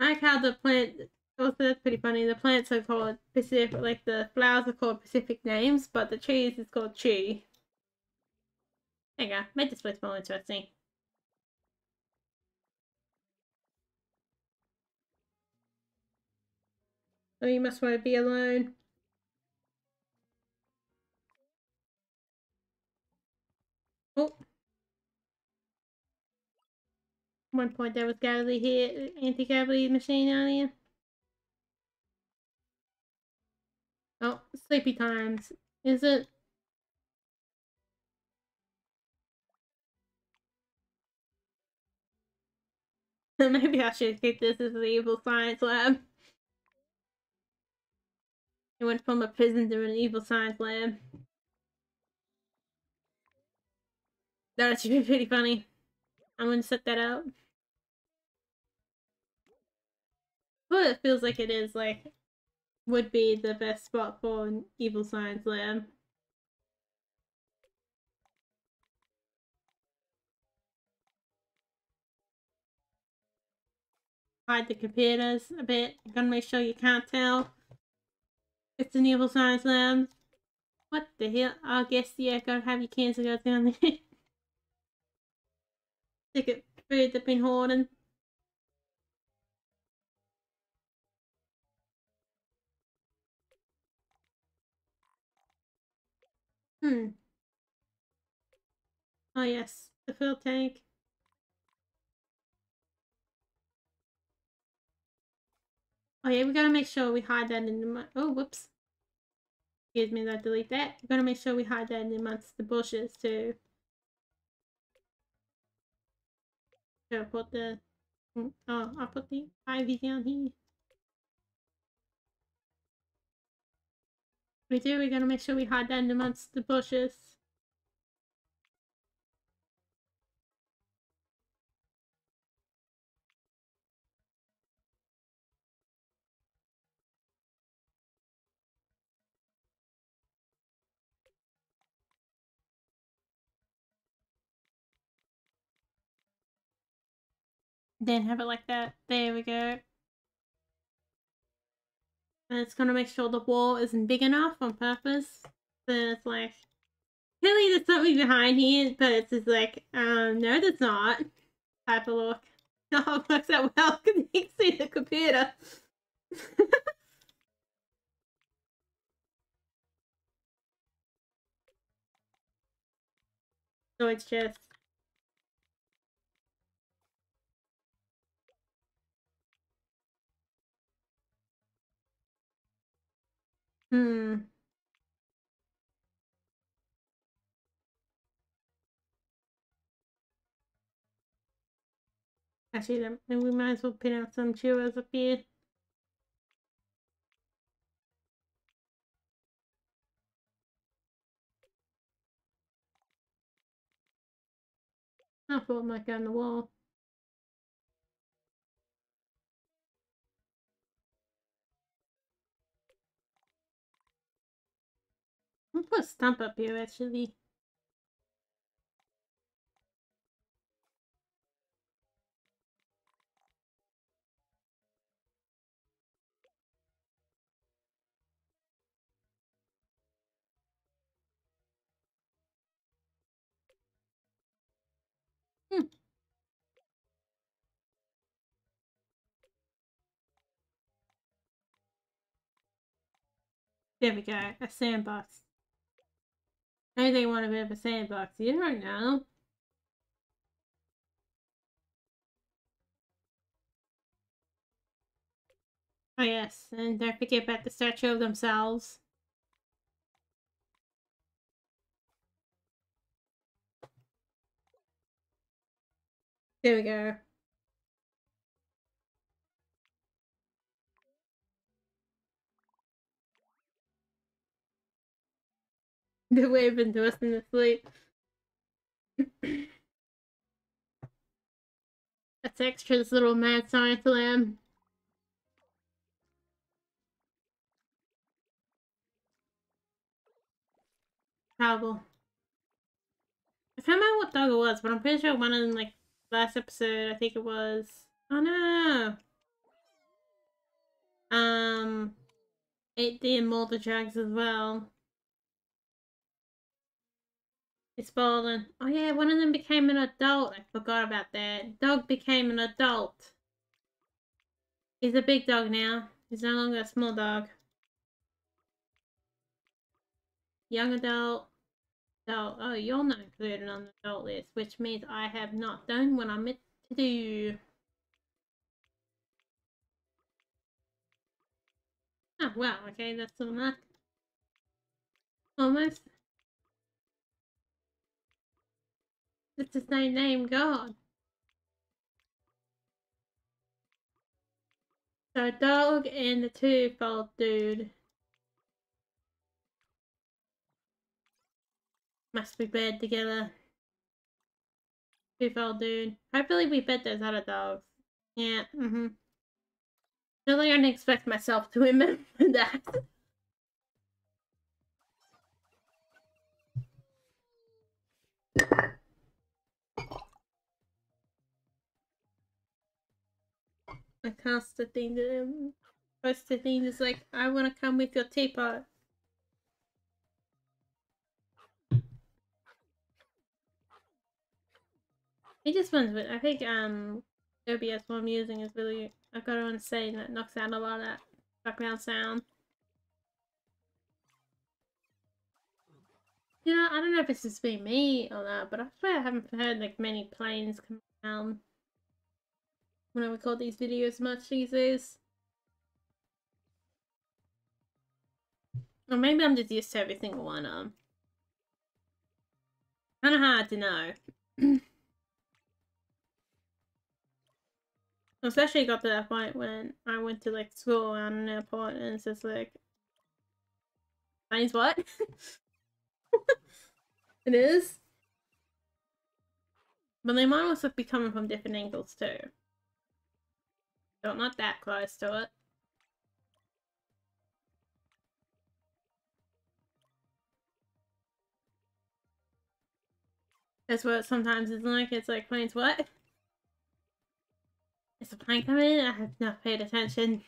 I like how the plant... Also, that's pretty funny. The plants are called Pacific, like the flowers are called Pacific names, but the trees is called tree. There you go. Made this place more interesting. Oh, you must want to be alone. Oh. At one point there was Gravity here, anti-gravity machine earlier. Oh, sleepy times, is it? Maybe I should keep this as the evil science lab. It went from a prison to an evil science lab. That should be pretty funny. I'm gonna set that up. But it feels like it is like would be the best spot for an evil science lab. Hide the computers a bit. I'm gonna make sure you can't tell it's an evil science lab. What the hell? I guess yeah, gotta have your cancer go down there. Look at food they've been hoarding. Hmm. Oh yes, the fuel tank. Oh yeah, we gotta make sure we hide that in the mu- oh whoops. Excuse me, I delete that. We gotta make sure we hide that in amongst the bushes too. So I put the oh I put the ivy down here. We do, we're gonna make sure we hide down amongst the bushes. Then have it like that. There we go. And it's gonna make sure the wall isn't big enough on purpose. So it's like, Pilly, there's something behind here, but it's just like, um, no, there's not. Type of look. Oh, it works out well because you can see the computer. So it's just. Hmm. Actually, then we might as well pin out some chewers up here. I thought it might go on the wall. I'll put a stump up here actually. There we go, a sandbox. Maybe they want a bit of a sandbox, you don't know. Oh yes, and don't forget about the statue of themselves. There we go. They're waving to us in the sleep. That's extra, this little mad science lamb. Toggle. I can't remember what dog it was, but I'm pretty sure one of them, like, last episode, I think it was. Oh no! Um, ate the immortal drugs as well. It's fallen. Oh yeah, one of them became an adult. I forgot about that. Dog became an adult. He's a big dog now. He's no longer a small dog. Young adult. Adult. Oh, you're not included on the adult list, which means I have not done what I meant to do. Oh wow, okay, that's all that. Almost. It's the same name, God. So dog and the two-fold dude. Must be bred together. Two-fold dude. Hopefully we bred those other dogs. Yeah, mm-hmm. Really, I didn't expect myself to remember that. I cast the thing to them. Post the thing is like, I want to come with your teapot. It just wants with. I think um, O B S what I'm using is really. I got on saying that knocks out a lot of that background sound. You know, I don't know if it's just been me or not, but I swear I haven't heard like many planes come down. When I record these videos much these days. Or maybe I'm just used to every single one of them. Kinda hard to know. Especially got to that point when I went to like school and an airport and it's just like, planes what? It is. But they might also be coming from different angles too. So I'm not that close to it. That's what it sometimes is like. It's like, planes what? Is the plane coming in? I have not paid attention.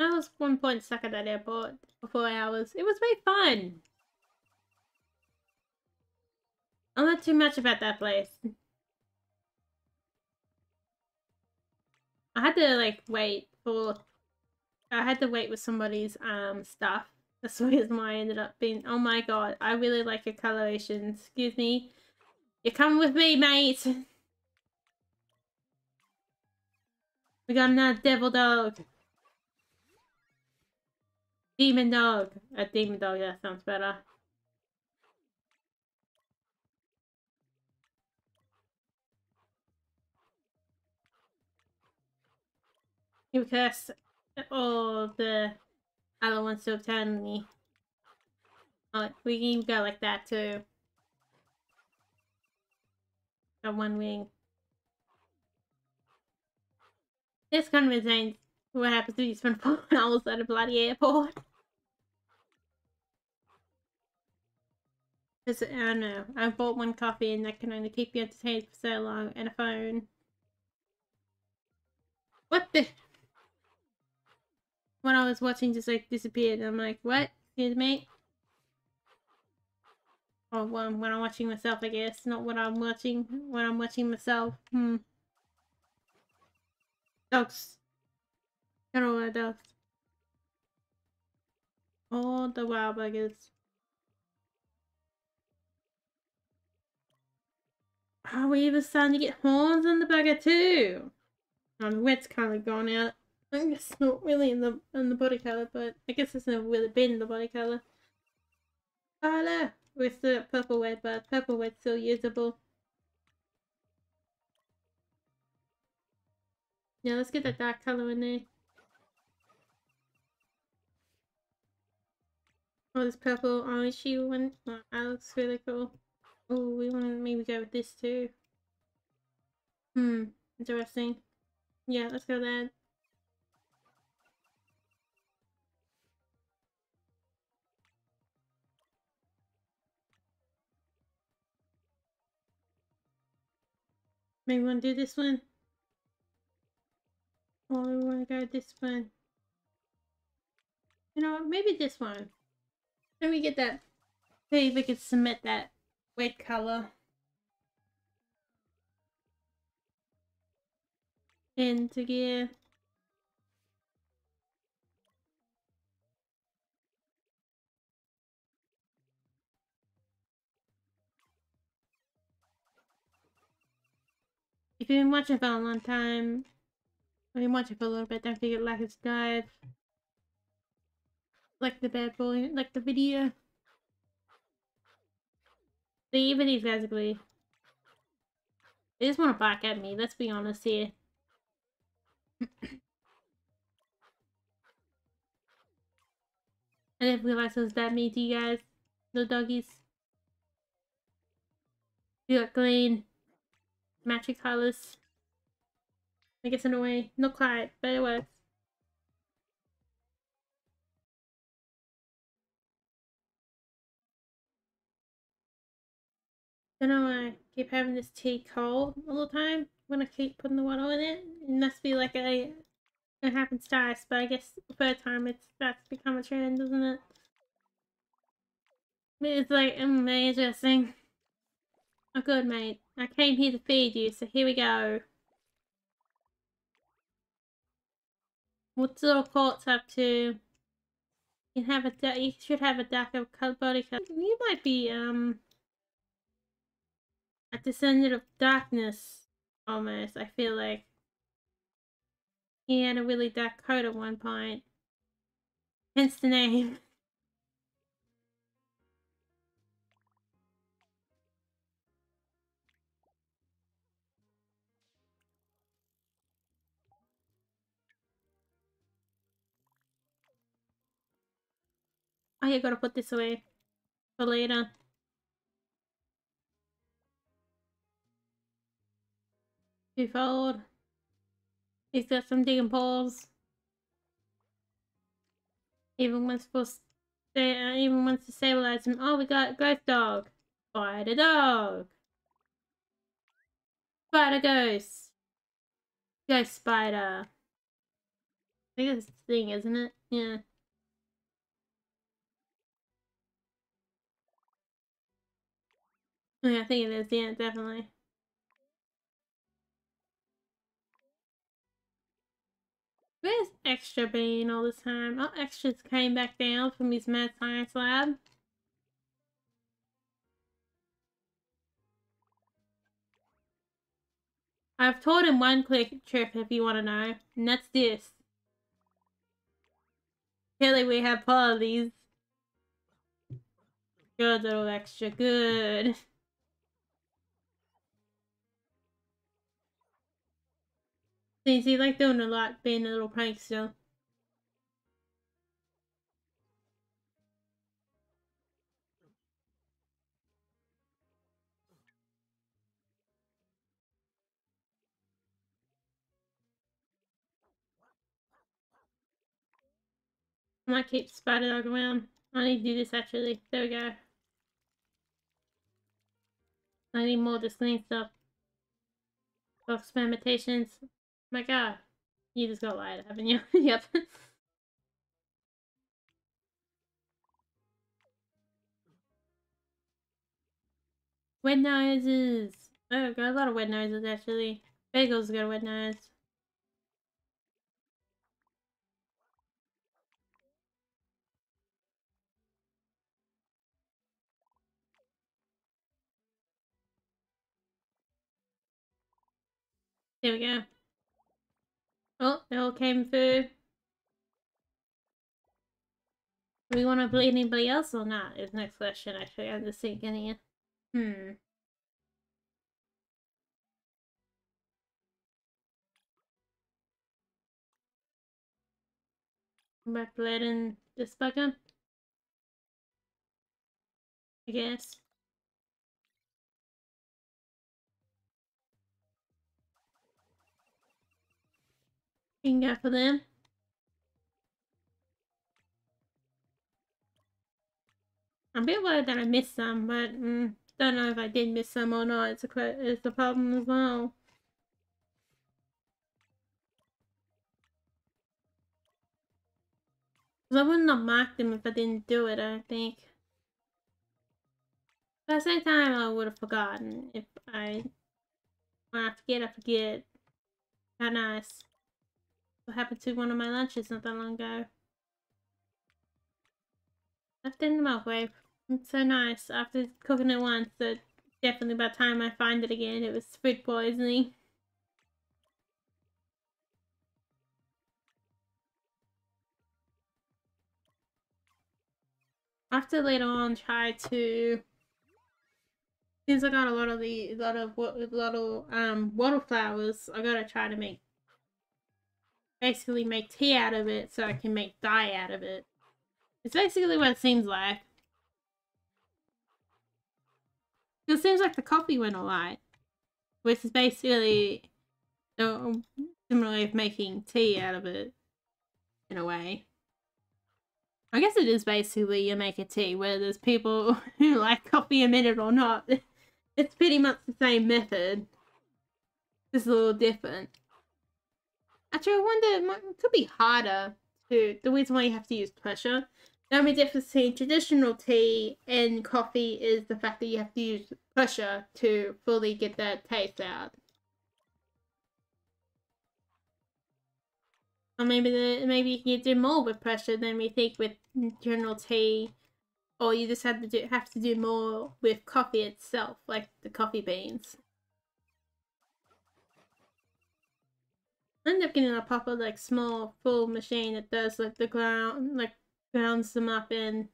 I was one point stuck at that airport for four hours. It was very fun. I'll not too much about that place. I had to like wait for I had to wait with somebody's um stuff. That's the reason why I ended up being oh my god, I really like your coloration. Excuse me. You're coming with me, mate. We got another devil dog. Demon dog. A demon dog, that sounds better. He would curse all the other ones to eternity. Oh, we can even go like that too. Got one wing. This kind of insane what happens if you spend four hours at a bloody airport. Because, I don't know, I bought one coffee and that can only keep you entertained for so long, and a phone. What the? What I was watching just like disappeared. I'm like, what? Excuse me? Or well, when I'm watching myself, I guess. Not what I'm watching. When I'm watching myself. Hmm. Dogs. Got all the dogs. All the wild buggers. Oh, we even starting to get horns on the bugger too. Um, the wet's kind of gone out. I guess it's not really in the in the body color, but I guess it's never really been in the body color. Oh no, we're still at purple wet, but purple wet's still usable. Yeah, let's get that dark color in there. Oh, this purple orangey one. Oh, that looks really cool. Oh, we want to maybe go with this too. Hmm, interesting. Yeah, let's go there. Maybe we want to do this one. Or we want to go this one. You know what? Maybe this one. Let me get that. See if we can submit that red color. Into gear. If you've been watching for a long time, or you watch it for a little bit, don't forget to like and subscribe. Like the bad boy, like the video. They even these guys agree. They just want to bark at me, let's be honest here. I didn't realize it was that mean to you guys, little doggies. You got clean, matching colors. I guess in a way, not quite, but it works. I don't know why I keep having this tea cold all the time when I keep putting the water in it. It must be like a, it happens twice, but I guess the third time it's that's become a trend, doesn't it? It's like, mm, interesting. Oh good mate, I came here to feed you, so here we go. What's all quartz up to? You can have a you should have a darker body color. You might be um a descendant of darkness, almost. I feel like he had a really dark coat at one point. Hence the name. Oh, yeah, gotta put this away for later. Twofold. He's got some digging poles. Even wants to uh, even wants to stabilize him. Oh, we got a ghost dog. Spider dog. Spider ghost. Ghost spider. biggest thing, isn't it? Yeah. Yeah, I think it is. Yeah, definitely. Where's Extra been all this time? Oh, Extra's came back down from his mad science lab. I've taught him one quick trick if you want to know, and that's this. Clearly we have policies. Good little Extra, good. Seems he like doing a lot, being a little prank still. I might keep Spider-Dog around. I need to do this actually. There we go. I need more of this clean stuff. Of experimentations. My god, you just got lied, haven't you? Yep. Wet noses. Oh, got a lot of wet noses actually. Bagel's got a wet nose. There we go. Oh, they all came through. Do we want to bleed anybody else or not? Is the next question, actually. I'm just thinking here. Hmm. Am I bleeding this bugger? I guess. We can go for them. I'm a bit worried that I missed some, but mm, don't know if I did miss some or not. It's a, it's a problem as well. Because I wouldn't have marked them if I didn't do it, I don't think. But at the same time, I would have forgotten. If I... When I forget, I forget. How nice. What happened to one of my lunches not that long ago? Left in the microwave. It's so nice. After cooking it once, so definitely by the time I find it again, it was food poisoning. After later on, try to. Since I got a lot of the, a lot of, a lot of um water flowers, I gotta try to make. Basically make tea out of it so I can make dye out of it. It's basically what it seems like. It seems like the coffee went alright, which is basically a similar way of making tea out of it, in a way. I guess it is basically you make a tea, whether there's people who like coffee a minute or not. It's pretty much the same method. Just a little different. Actually, I wonder, it could be harder to, the reason why you have to use pressure. The only difference between traditional tea and coffee is the fact that you have to use pressure to fully get that taste out. Or maybe the, maybe you can do more with pressure than we think with general tea, or you just have to do, have to do more with coffee itself, like the coffee beans. I end up getting a proper, like, small, full machine that does, like, the ground, like, grounds them up and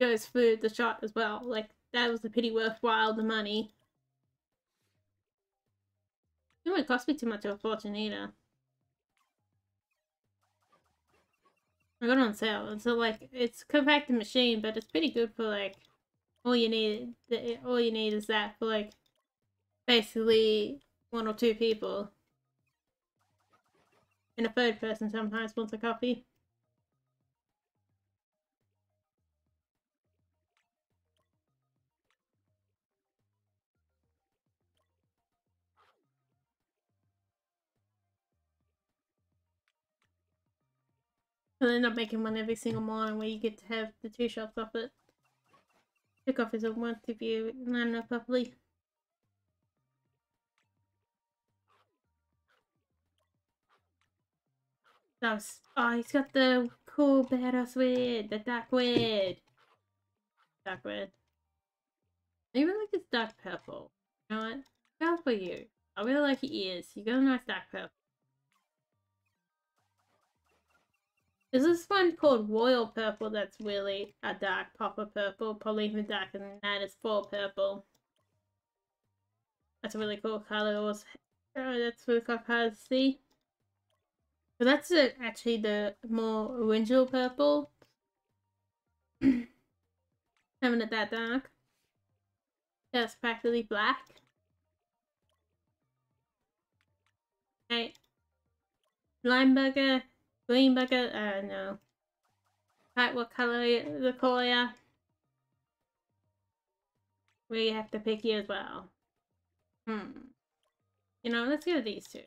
goes through the shot as well. Like, that was a pretty worthwhile, the money. It wouldn't cost me too much of a fortune either. I got it on sale, and so, like, it's a compacted machine, but it's pretty good for, like, all you need, all you need is that for, like, basically one or two people. And a third person sometimes wants a coffee. You'll end up making one every single morning where you get to have the two shops off it. Kickoff is a month if you line up properly. That was, oh, he's got the cool badass weird, the dark weird. Dark red. I even like this dark purple. You know what? Go for you. I really like your ears. You got a nice dark purple. There's this one called Royal Purple that's really a dark popper purple. Probably even darker than that. It's fall purple. That's a really cool colour. Oh, that's really kind of hard to see. But that's a, actually the more original purple. Having it that dark. That's practically black. Okay. Lime burger. Green bugger, I don't know. Right, what colour the color? We have to pick you as well. Hmm. You know, let's go to these two.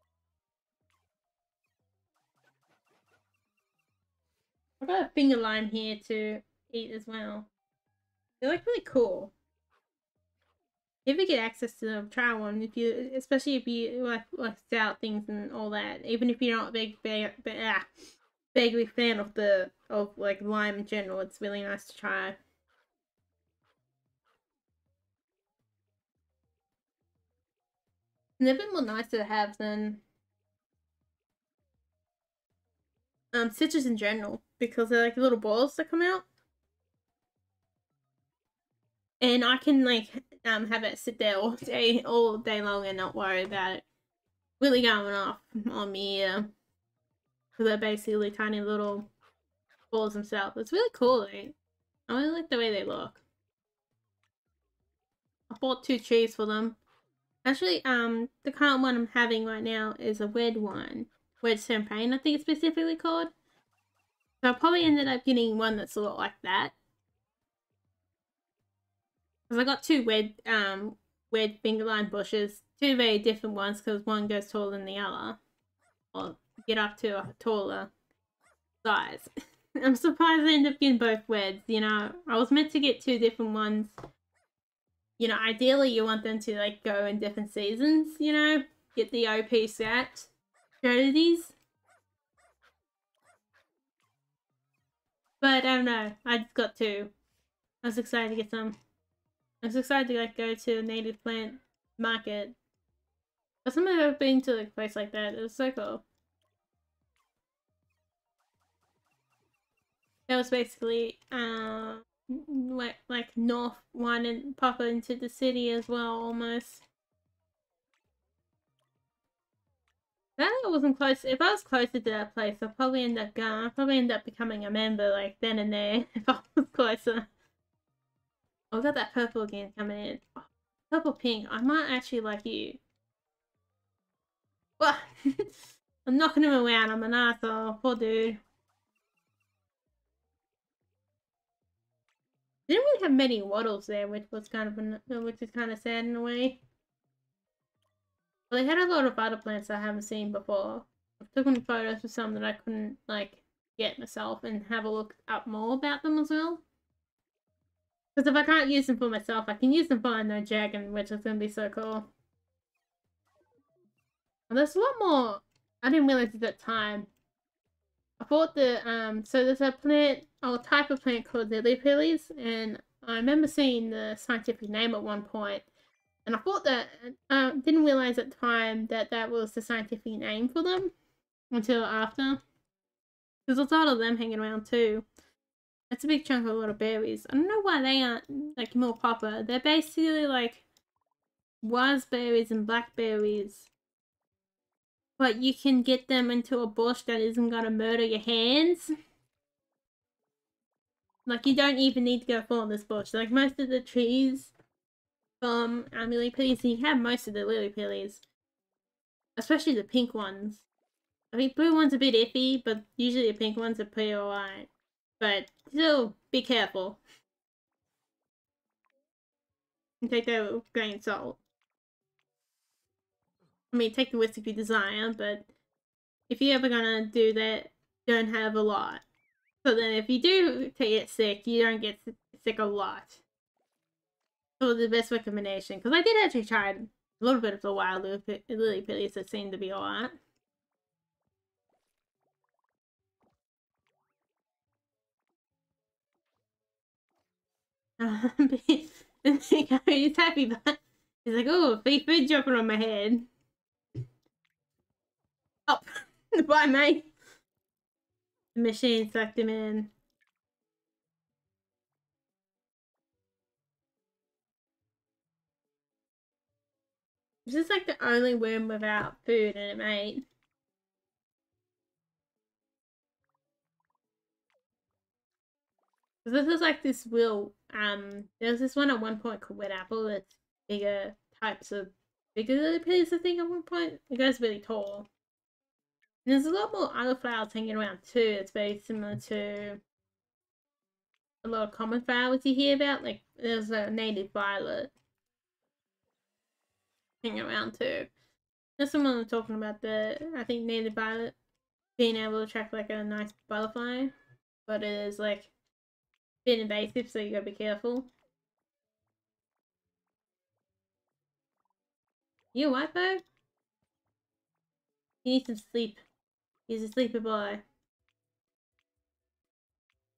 I've got a finger lime here to eat as well. They look really cool. If you get access to them, try one. If you, especially if you like, like sell things and all that. Even if you're not a big, big, big ah, big fan of the of like lime in general, it's really nice to try. And they're a bit more nicer to have than um citrus in general, because they're like little balls that come out, and I can like. Um, have it sit there all day, all day long, and not worry about it really going off on me. Uh, they're basically tiny little balls themselves. It's really cool. Eh? I really like the way they look. I bought two trees for them. Actually, um, the current one I'm having right now is a red one, Wedge Champagne, I think it's specifically called. So I probably ended up getting one that's a lot like that. Because I got two red, um, red fingerline bushes, two very different ones because one goes taller than the other, or get up to a taller size. I'm surprised I ended up getting both reds, you know. I was meant to get two different ones. You know, ideally you want them to, like, go in different seasons, you know. Get the O P set. Go to these. But, I don't know. I just got two. I was excited to get some. I was excited to like go to a native plant market. I've never been to like, a place like that. It was so cool. That was basically um like like north one and pop into the city as well almost. That I wasn't close. If I was closer to that place, I'd probably end up going. I'd probably end up becoming a member like then and there if I was closer. I've got that purple again coming in. Oh, purple pink. I might actually like you. What? I'm knocking him around. I'm an arsehole. Poor dude. Didn't really have many waddles there, which was kind of which is kind of sad in a way. But they had a lot of other plants I haven't seen before. I've taken photos of some that I couldn't like get myself and have a look up more about them as well. Because if I can't use them for myself, I can use them for Unknown Dragon, which is going to be so cool. And there's a lot more. I didn't realize at that time. I bought the, um, so there's a plant, or a type of plant called Lilly Pillies, and I remember seeing the scientific name at one point, and I thought that, I uh, didn't realize at the time that that was the scientific name for them, until after. Because there's a lot of them hanging around too. That's a big chunk of a lot of berries. I don't know why they aren't, like, more proper. They're basically, like, raspberries and blackberries. But you can get them into a bush that isn't gonna murder your hands. Like, you don't even need to go for this bush. Like, most of the trees from um, Lilly Pillies, and you have most of the Lilly Pillies. Especially the pink ones. I mean, blue one's a bit iffy, but usually the pink ones are pretty alright. But still, be careful. And take that with a grain of salt. I mean, take the whisk if you desire, but if you're ever gonna do that, don't have a lot. So then if you do get sick, you don't get sick a lot. So the best recommendation, because I did actually try a little bit of the wild lily pillies that seemed to be a lot. He's happy, but he's like, oh, free food dropping on my head. Oh, bye, mate. The machine sucked him in. This is like the only worm without food in it, mate. This is like this real, um, there was this one at one point called Wet Apple that's bigger types of, bigger than pillies I think at one point. It goes really tall. And there's a lot more other flowers hanging around too. It's very similar to a lot of common flowers you hear about. Like there's a native violet hanging around too. There's someone talking about the, I think native violet being able to attract like a nice butterfly. But it is like a bit invasive, so you gotta be careful. You alright, though? You need some sleep. He's a sleeper boy.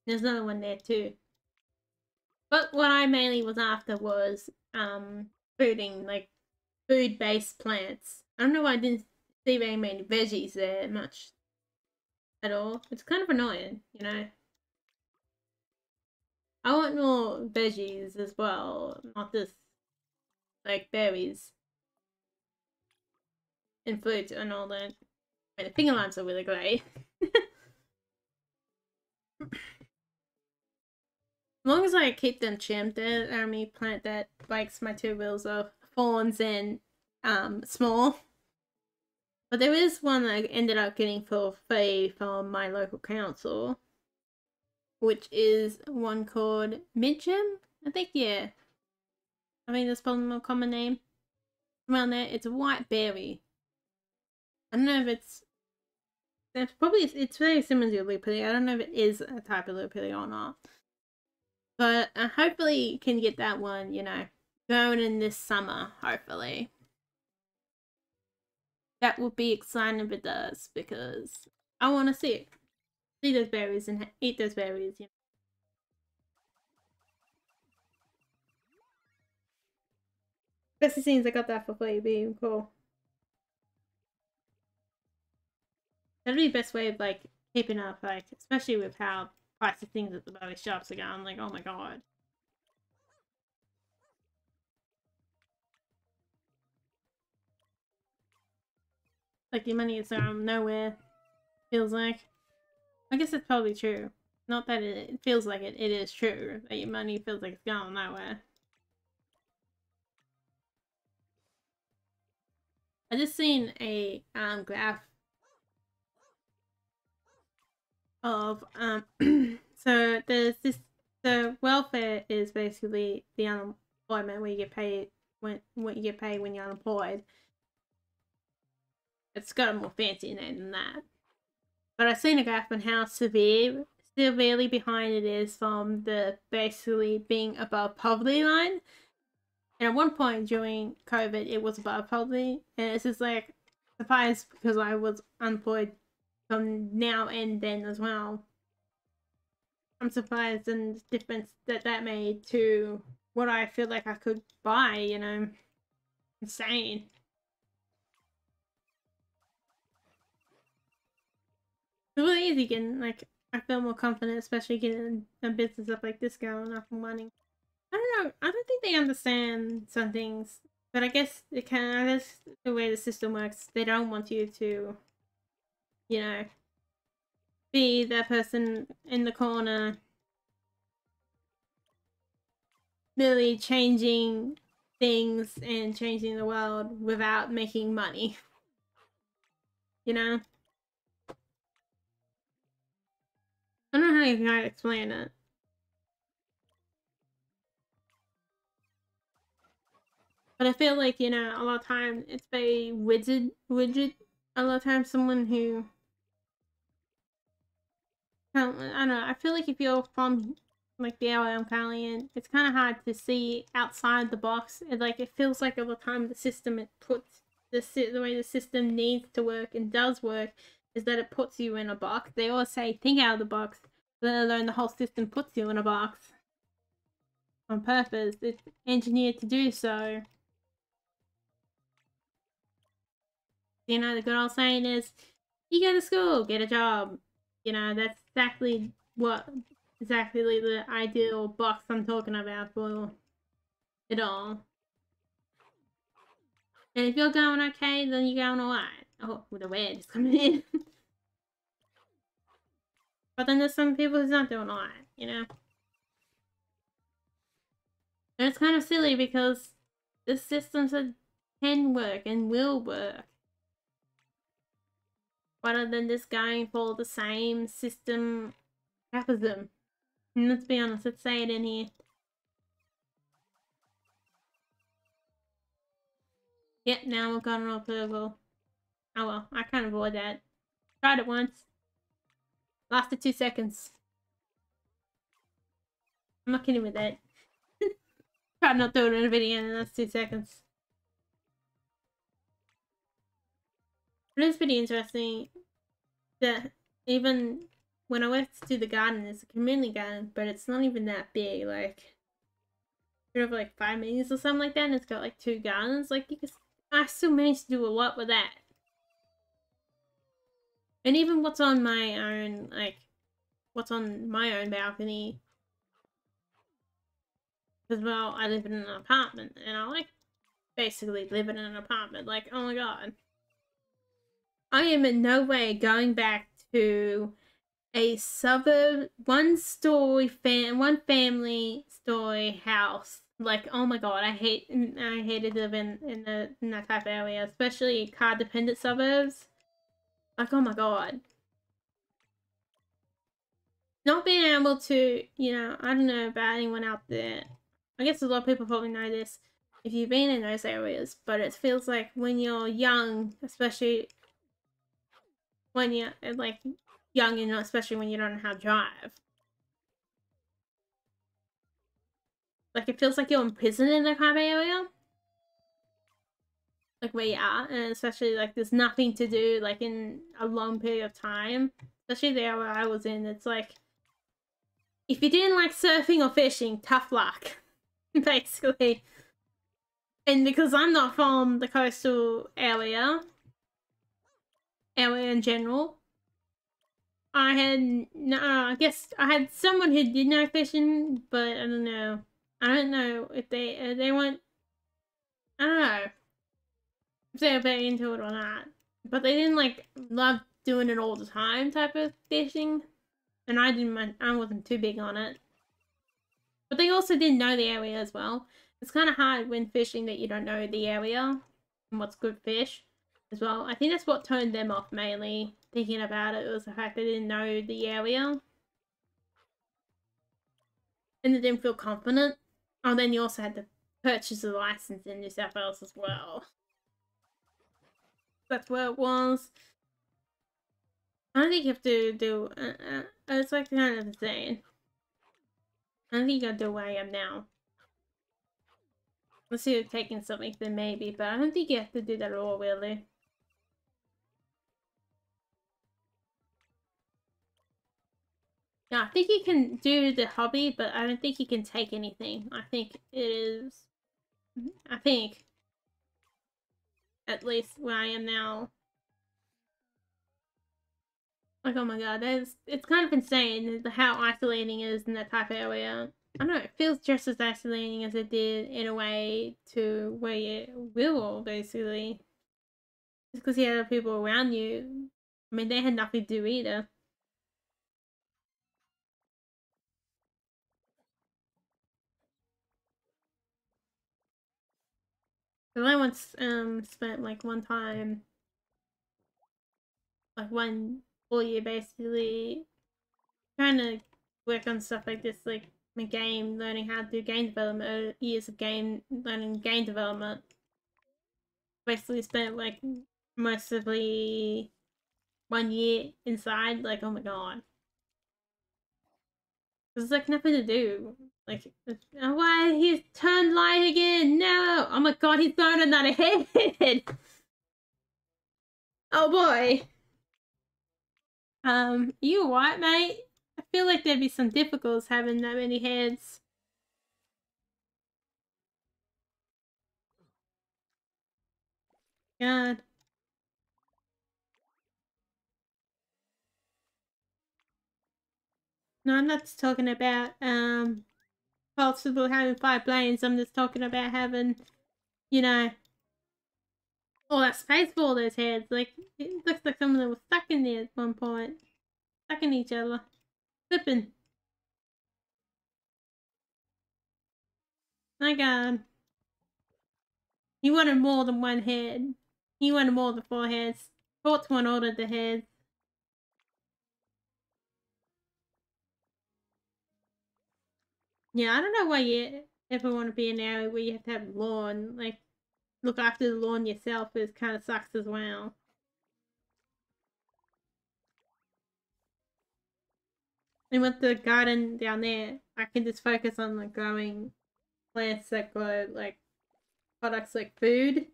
There's another one there too. But what I mainly was after was um fooding, like food based plants. I don't know why I didn't see very many veggies there much at all. It's kind of annoying, you know. I want more veggies as well, not just like berries and fruit and all that. I mean, the finger limes are really great. As long as I keep them trimmed, the only plant that breaks my two wheels are fawns and um, small. But there is one that I ended up getting for free from my local council, which is one called Midgem, I think, yeah. I mean, that's probably more common name. Around there, it's a white berry. I don't know if it's... That's probably... It's very similar to Lilly Pilly. I don't know if it is a type of Lilly Pilly or not. But uh, hopefully you can get that one, you know, going in this summer, hopefully. That would be exciting if it does, because I want to see it. See those berries and eat those berries, you know. Especially since I got that for free, being cool. That'd be the best way of like keeping up, like especially with how price of things at the berry shops are going. Like, oh my god. Like your money is um nowhere, feels like. I guess it's probably true. Not that it, it feels like it, it is true. That your money feels like it's going nowhere. I just seen a um graph of um so there's this the welfare is basically the unemployment where you get paid when what you get paid when you're unemployed. It's got a more fancy name than that. But I've seen a graph on how severe, severely behind it is from the basically being above poverty line. And at one point during COVID, it was above poverty. And it's just like, surprised because I was unemployed from now and then as well. I'm surprised in the difference that that made to what I feel like I could buy, you know. Insane. It's really easy getting, like, I feel more confident, especially getting a business up like this going up and running. I don't know, I don't think they understand some things, but I guess they can, I guess the way the system works, they don't want you to, you know, be that person in the corner, really changing things and changing the world without making money, you know? I don't know how you can explain it. But I feel like, you know, a lot of time it's very widget widget. A lot of times someone who I don't know. I feel like if you're from like the L M Valley, and it's kind of hard to see outside the box. It, like it feels like all the time the system it puts the the way the system needs to work and does work is that it puts you in a box. They always say think out of the box, let alone the whole system puts you in a box on purpose. It's engineered to do so. You know, the good old saying is, you go to school, get a job. You know, that's exactly what, exactly the ideal box I'm talking about for it all. And if you're going okay, then you're going alright. Oh, the wedge is coming in. But then there's some people who's not doing alright, you know? And it's kind of silly because the systems that can work and will work. Rather than just going for the same system capitalism. And let's be honest, let's say it in here. Yep, now we've gone all purple. Oh well, I can't avoid that. Tried it once. Lasted two seconds. I'm not kidding with that. Tried not doing it in a video and that's two seconds. But it's pretty interesting that even when I went to do the garden, it's a community garden, but it's not even that big, like sort of like five meters or something like that, and it's got like two gardens. Like you could, I still managed to do a lot with that. And even what's on my own, like what's on my own balcony, because well, I live in an apartment, and I like basically live in an apartment. Like oh my god. I am in no way going back to a suburb, one-story, fam one-family story house. Like, oh my god, I hate, I hated living in, in, the, in that type of area, especially car-dependent suburbs. Like, oh my god. Not being able to, you know, I don't know about anyone out there. I guess a lot of people probably know this if you've been in those areas, but it feels like when you're young, especially... when you're like young, you know, especially when you don't know how to drive. Like it feels like you're imprisoned in that kind of area. Like where you are, and especially like there's nothing to do like in a long period of time. Especially there where I was in, it's like if you didn't like surfing or fishing, tough luck. Basically. And because I'm not from the coastal area area in general. I had no, I guess I had someone who did know fishing, but I don't know. I don't know if they uh, they weren't. I don't know if they were very into it or not. But they didn't like love doing it all the time type of fishing, and I didn't. I wasn't too big on it. But they also didn't know the area as well. It's kind of hard when fishing that you don't know the area and what's good fish. As well, I think that's what turned them off mainly. Thinking about it was the fact they didn't know the area, and they didn't feel confident. Oh, then you also had to purchase a license in New South Wales as well. That's where it was. I don't think you have to do. Uh, uh, it's like kind of insane. I don't think you gotta do where I am now. Unless you're taking something, then maybe. But I don't think you have to do that at all, really. No, I think you can do the hobby, but I don't think you can take anything. I think it is... I think... At least where I am now. Like, oh my god, that is, it's kind of insane how isolating it is in that type of area. I don't know, it feels just as isolating as it did in a way to where you will, basically. Just because you had other people around you. I mean, they had nothing to do either. I once um spent like one time, like one full year basically, trying to work on stuff like this, like my game, learning how to do game development, years of game learning game development. Basically spent like mostly one year inside, like oh my god. There's like nothing to do. Like, oh, why he's turned light again? No! Oh my god, he's thrown another head! Oh boy! Um, you alright, mate? I feel like there'd be some difficulties having that many heads. God. No, I'm not just talking about, um, possible having five planes. I'm just talking about having, you know, all that space for all those heads. Like, it looks like some of them were stuck in there at one point. Stuck in each other. Flipping. My god. He wanted more than one head. He wanted more than four heads. Fourth one ordered the heads. Yeah, I don't know why you ever want to be in an area where you have to have lawn. Like, look after the lawn yourself is kind of sucks as well. And with the garden down there, I can just focus on like growing plants that grow like products like food.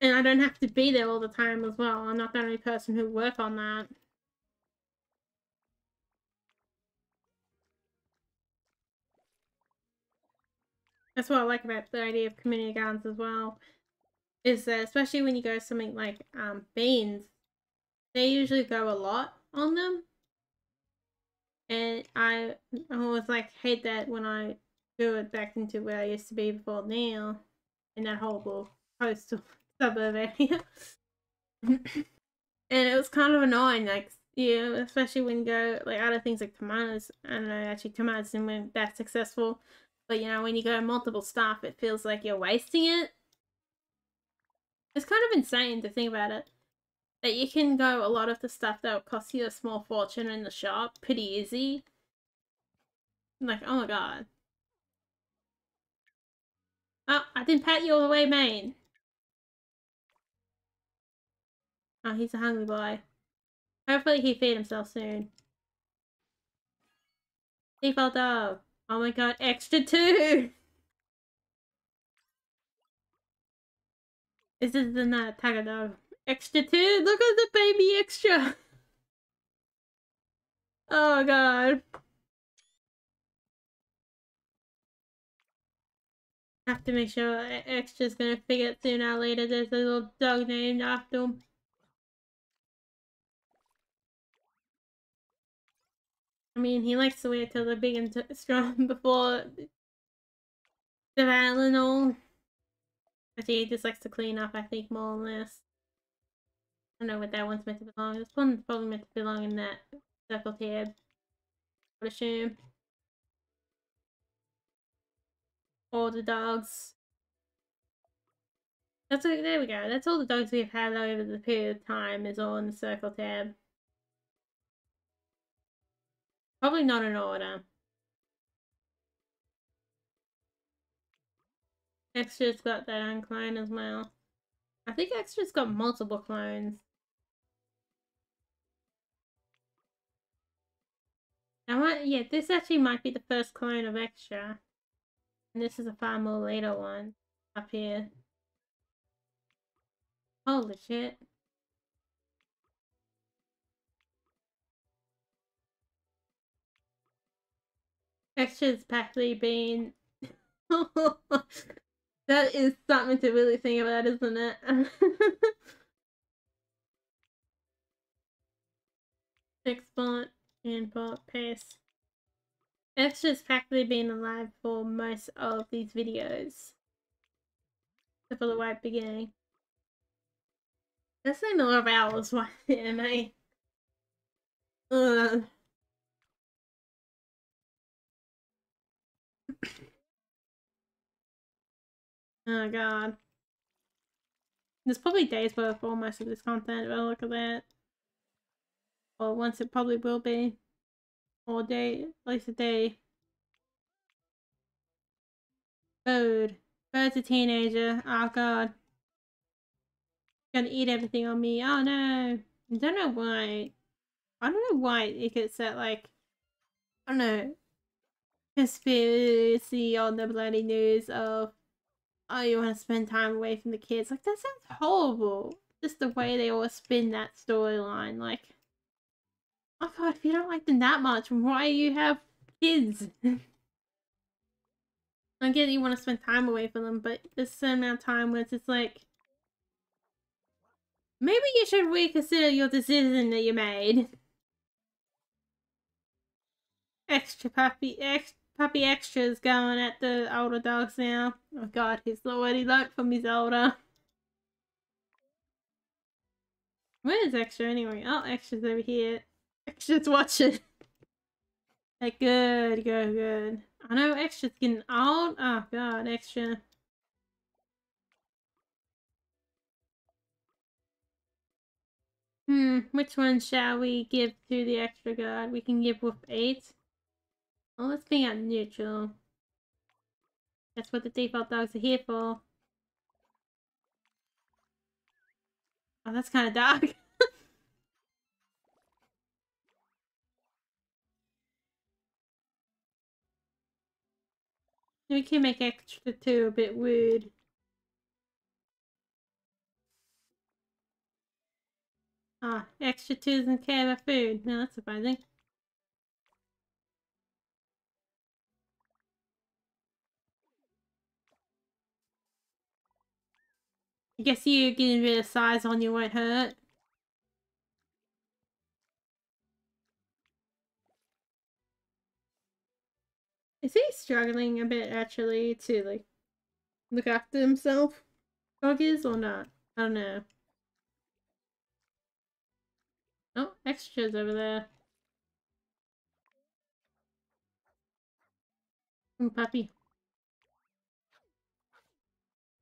And I don't have to be there all the time as well. I'm not the only person who works on that. That's what I like about the idea of community gardens as well, is that especially when you go something like um, beans, they usually grow a lot on them, and I always like hate that when I do it back into where I used to be before now, in that horrible coastal suburb area. And it was kind of annoying, like, yeah, especially when you go like other things like tomatoes. I don't know, actually tomatoes didn't went that successful. But, you know, when you go multiple stuff, it feels like you're wasting it. It's kind of insane to think about it. That you can go a lot of the stuff that will cost you a small fortune in the shop pretty easy. I'm like, oh my god. Oh, I didn't pat you all the way, man. Oh, he's a hungry boy. Hopefully he feed himself soon. Default dog. Oh my god, extra two! This is another tiger dog. Extra two! Look at the baby extra! Oh god. I have to make sure extra's gonna figure it sooner or later. There's a little dog named after him. I mean, he likes to wait till they're big and strong before devouring and all. But he just likes to clean up, I think, more or less. I don't know what that one's meant to belong. This one's probably meant to belong in that circle tab, I would assume. All the dogs. That's all, there we go. That's all the dogs we've had over the period of time is all in the circle tab. Probably not in order. Extra's got their own clone as well. I think Extra's got multiple clones. I want, yeah, this actually might be the first clone of Extra. And this is a far more later one up here. Holy shit. Extra's practically been... That is something to really think about, isn't it? Export, import, paste. Extra's practically been alive for most of these videos. Except for the right beginning. That's been a lot of hours, why am I? Ugh. Oh god. There's probably days worth for most of this content if I look at that. Or once it probably will be. Or day, at least a day. Bird. Bird's a teenager. Oh god. Gonna eat everything on me. Oh no. I don't know why. I don't know why it gets that like don't know, conspiracy on the bloody news of, oh, you want to spend time away from the kids. Like, that sounds horrible. Just the way they all spin that storyline. Like, oh god, if you don't like them that much, why do you have kids? I get that you want to spend time away from them, but there's a certain amount of time where it's just like, maybe you should reconsider your decision that you made. Extra puppy, ex puppy extras going at the older dogs now. Oh god, he's already learnt from his older. Where is Extra anyway? Oh, Extra's over here. Extra's watching. Like, good, good, good. I know Extra's getting old. Oh god, Extra. Hmm, which one shall we give to the extra guard? We can give Wolf eight. Well, let's bring out neutral. That's what the default dogs are here for. Oh, that's kind of dark. We can make extra two a bit weird. Ah, extra two doesn't care about food. No, that's surprising. I guess you getting rid of size on you won't hurt. Is he struggling a bit actually to like look after himself? Dog is or not? I don't know. Oh, Extra's over there. Ooh, puppy.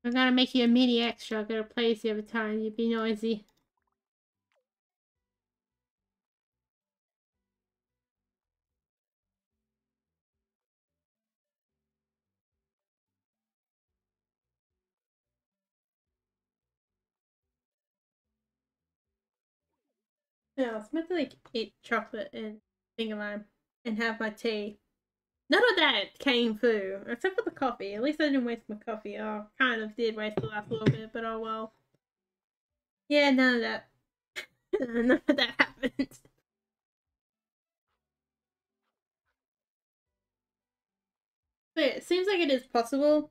I'm gonna make you a mini extra. I'm gonna place you every time. You'd be noisy. Yeah, I was meant to like eat chocolate and finger lime and have my tea. None of that came through, except for the coffee. At least I didn't waste my coffee. Oh, kind of did waste the last little bit, but oh well. Yeah, none of that. None of that happened. But yeah, it seems like it is possible,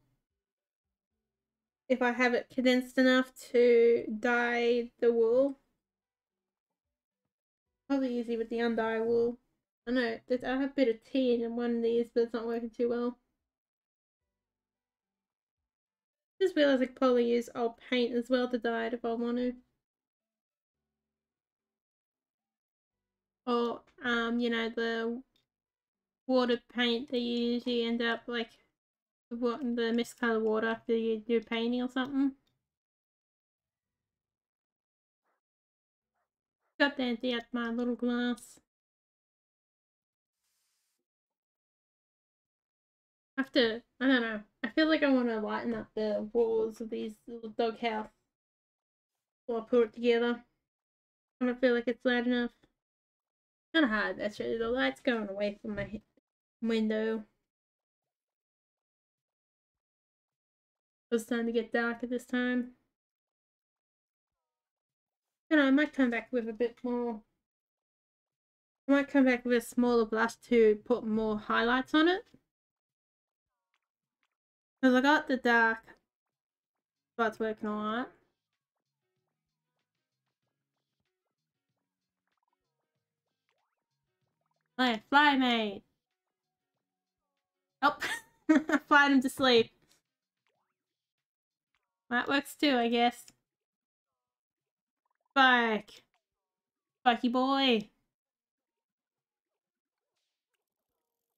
if I have it condensed enough, to dye the wool. Probably easy with the undye wool. I know, I have a bit of tea in one of these, but it's not working too well. Just realised I could probably use old paint as well to dye it if I want to. Or, um, you know, the water paint that you usually end up, like, the, the miscoloured water after you do painting or something. Got to empty out my little glass. I have to, I don't know, I feel like I want to lighten up the walls of these little dog house before I put it together. I don't feel like it's light enough. Kind of hard actually, the light's going away from my window. It's starting to get dark at this time. You know, I might come back with a bit more. I might come back with a smaller brush to put more highlights on it. Because I got the dark spots working alright. Fly, fly, mate! Oh, I flied him to sleep. That works too, I guess. Spike! Spiky boy!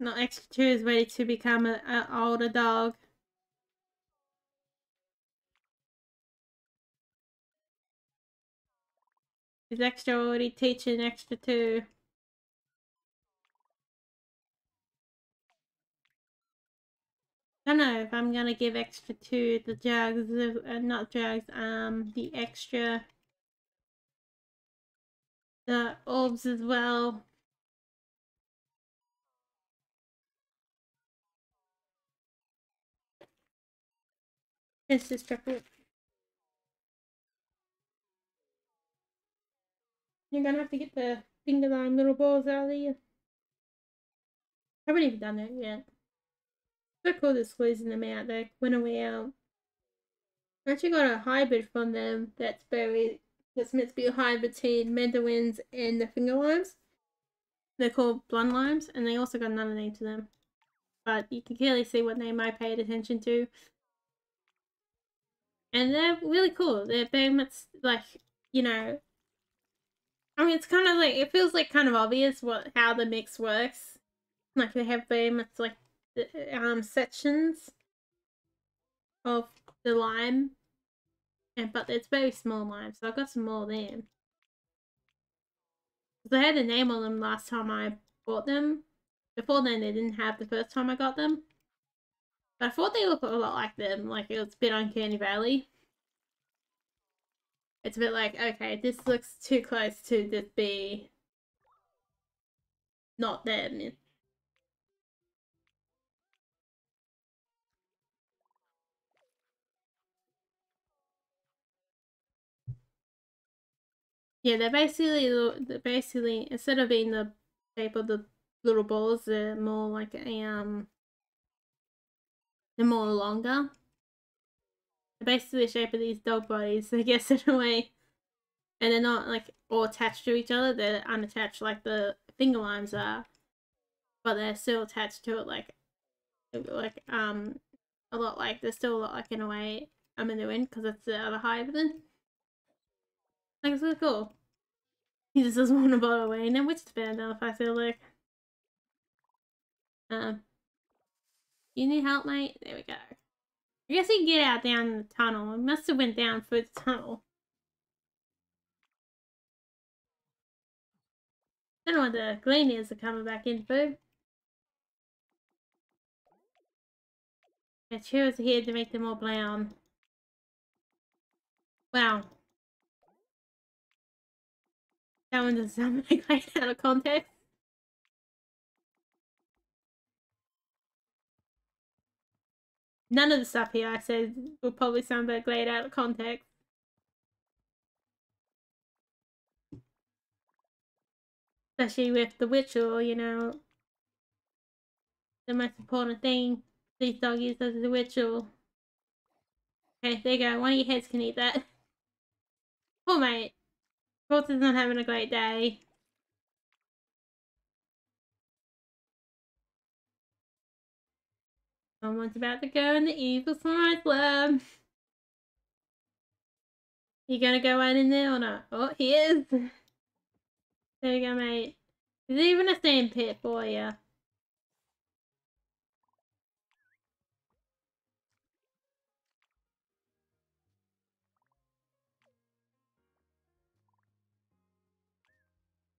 Not extra two is ready to become an older dog. Is extra already teaching extra two? I don't know if I'm gonna give extra two the jugs, uh, not jugs, um, the extra. The orbs as well. This is triple. You're gonna have to get the finger lime little balls out of you. I haven't even done that yet. So cool this squeezing them out, they went away out. I actually got a hybrid from them that's very that's meant to be a hybrid between mandarins and the finger limes. They're called blonde limes, and they also got another name to them. But you can clearly see what name I paid attention to. And they're really cool. They're very much like, you know, I mean, it's kind of like, it feels like kind of obvious what how the mix works. Like they have very much like the, um sections of the lime, and but it's very small lime, so I got some more there. They had a name on them last time I bought them. Before then, they didn't have the first time I got them. But I thought they looked a lot like them. Like, it was a bit uncanny valley. It's a bit like, okay, this looks too close to this be not them. Yeah, they're basically, they're basically, instead of being the shape of the little balls, they're more like a, um, they're more longer. Basically the shape of these dog bodies, I guess, in a way. And they're not like all attached to each other, they're unattached like the finger limes are, but they're still attached to it, like like um a lot like they're still a lot like in a way I'm in the wind, because that's the other hybrid. Like, it's really cool. He just doesn't want to bother away now, which is fair enough, I feel like. Um You need help, mate? There we go. I guess he can get out down in the tunnel. It must have went down through the tunnel. I don't know what the gleaners are coming back in for. The chairs are here to make them all brown. Wow. That one doesn't sound like right out of context. None of the stuff here I said will probably sound like laid out of context. Especially with the ritual, you know. The most important thing these doggies does is the ritual. Okay, there you go. One of your heads can eat that. Poor mate. Walter's not having a great day. Someone's about to go in the evil side lab. You gonna go out in there or not? Oh, he is. There you go, mate. There's even a sand pit for you.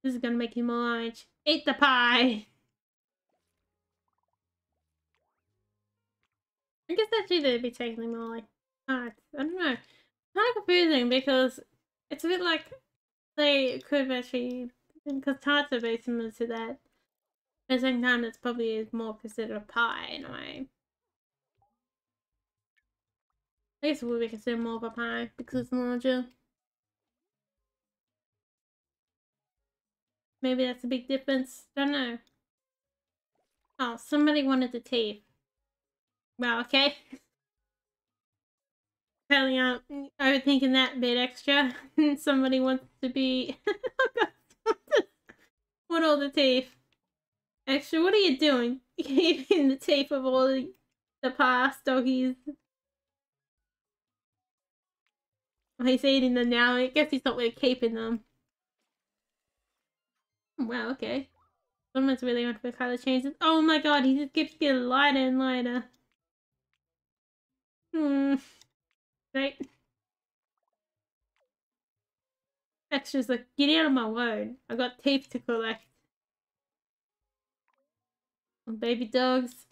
This is gonna make you more orange. Eat the pie! I guess actually they'd be technically more like parts. I don't know. It's kind of confusing because it's a bit like they could actually, because tarts are very similar to that. At the same time, it's probably more considered a pie in a way. I guess it would be considered more of a pie because it's larger. Maybe that's a big difference. Don't know. Oh, somebody wanted the teeth. Wow, okay. Apparently I'm overthinking that bit extra. Somebody wants to be... What all the teeth? Extra, what are you doing? Eating the teeth of all the, the past doggies. Oh, he's eating them now. I guess he's not really keeping them. Wow, okay. Someone's really went for colour changes. Oh my god, he just keeps getting lighter and lighter. Hmm. Right. Extra's like, get out of my road. I got teeth to collect. And baby dogs.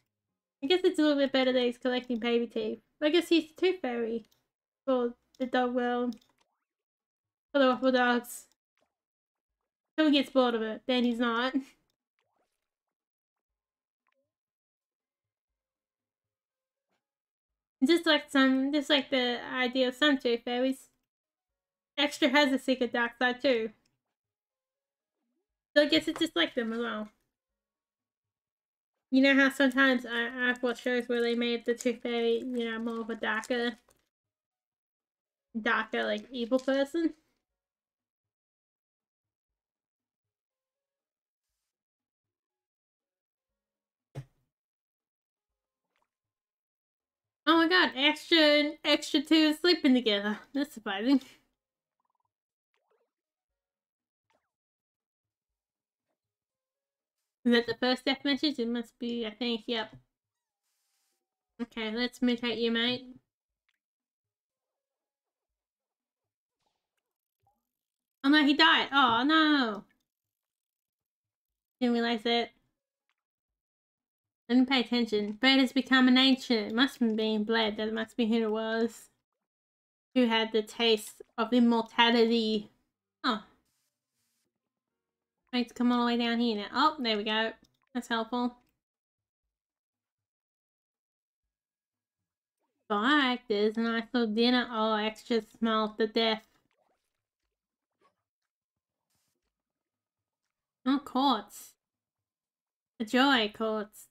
I guess it's a little bit better that he's collecting baby teeth. I guess he's the tooth fairy for the dog world. For the Wobbledogs. Till he gets bored of it, then he's not. Just like some, just like the idea of some tooth fairies, Extra has a secret dark side too. So I guess it's just like them as well. You know how sometimes I, I've watched shows where they made the tooth fairy, you know, more of a darker, darker, like, evil person? Oh my god, Extra and Extra two sleeping together. That's surprising. Is that the first death message? It must be, I think, yep. Okay, let's mutate you, mate. Oh no, he died! Oh no! Didn't realize that. I didn't pay attention. Bread has become an ancient. It must have been bled. That must be who it was. Who had the taste of immortality. Oh. I need to come all the way down here now. Oh, there we go. That's helpful. Bike, there's a nice little dinner. Oh, Extra smell of the death. Oh, quartz. A joy, quartz.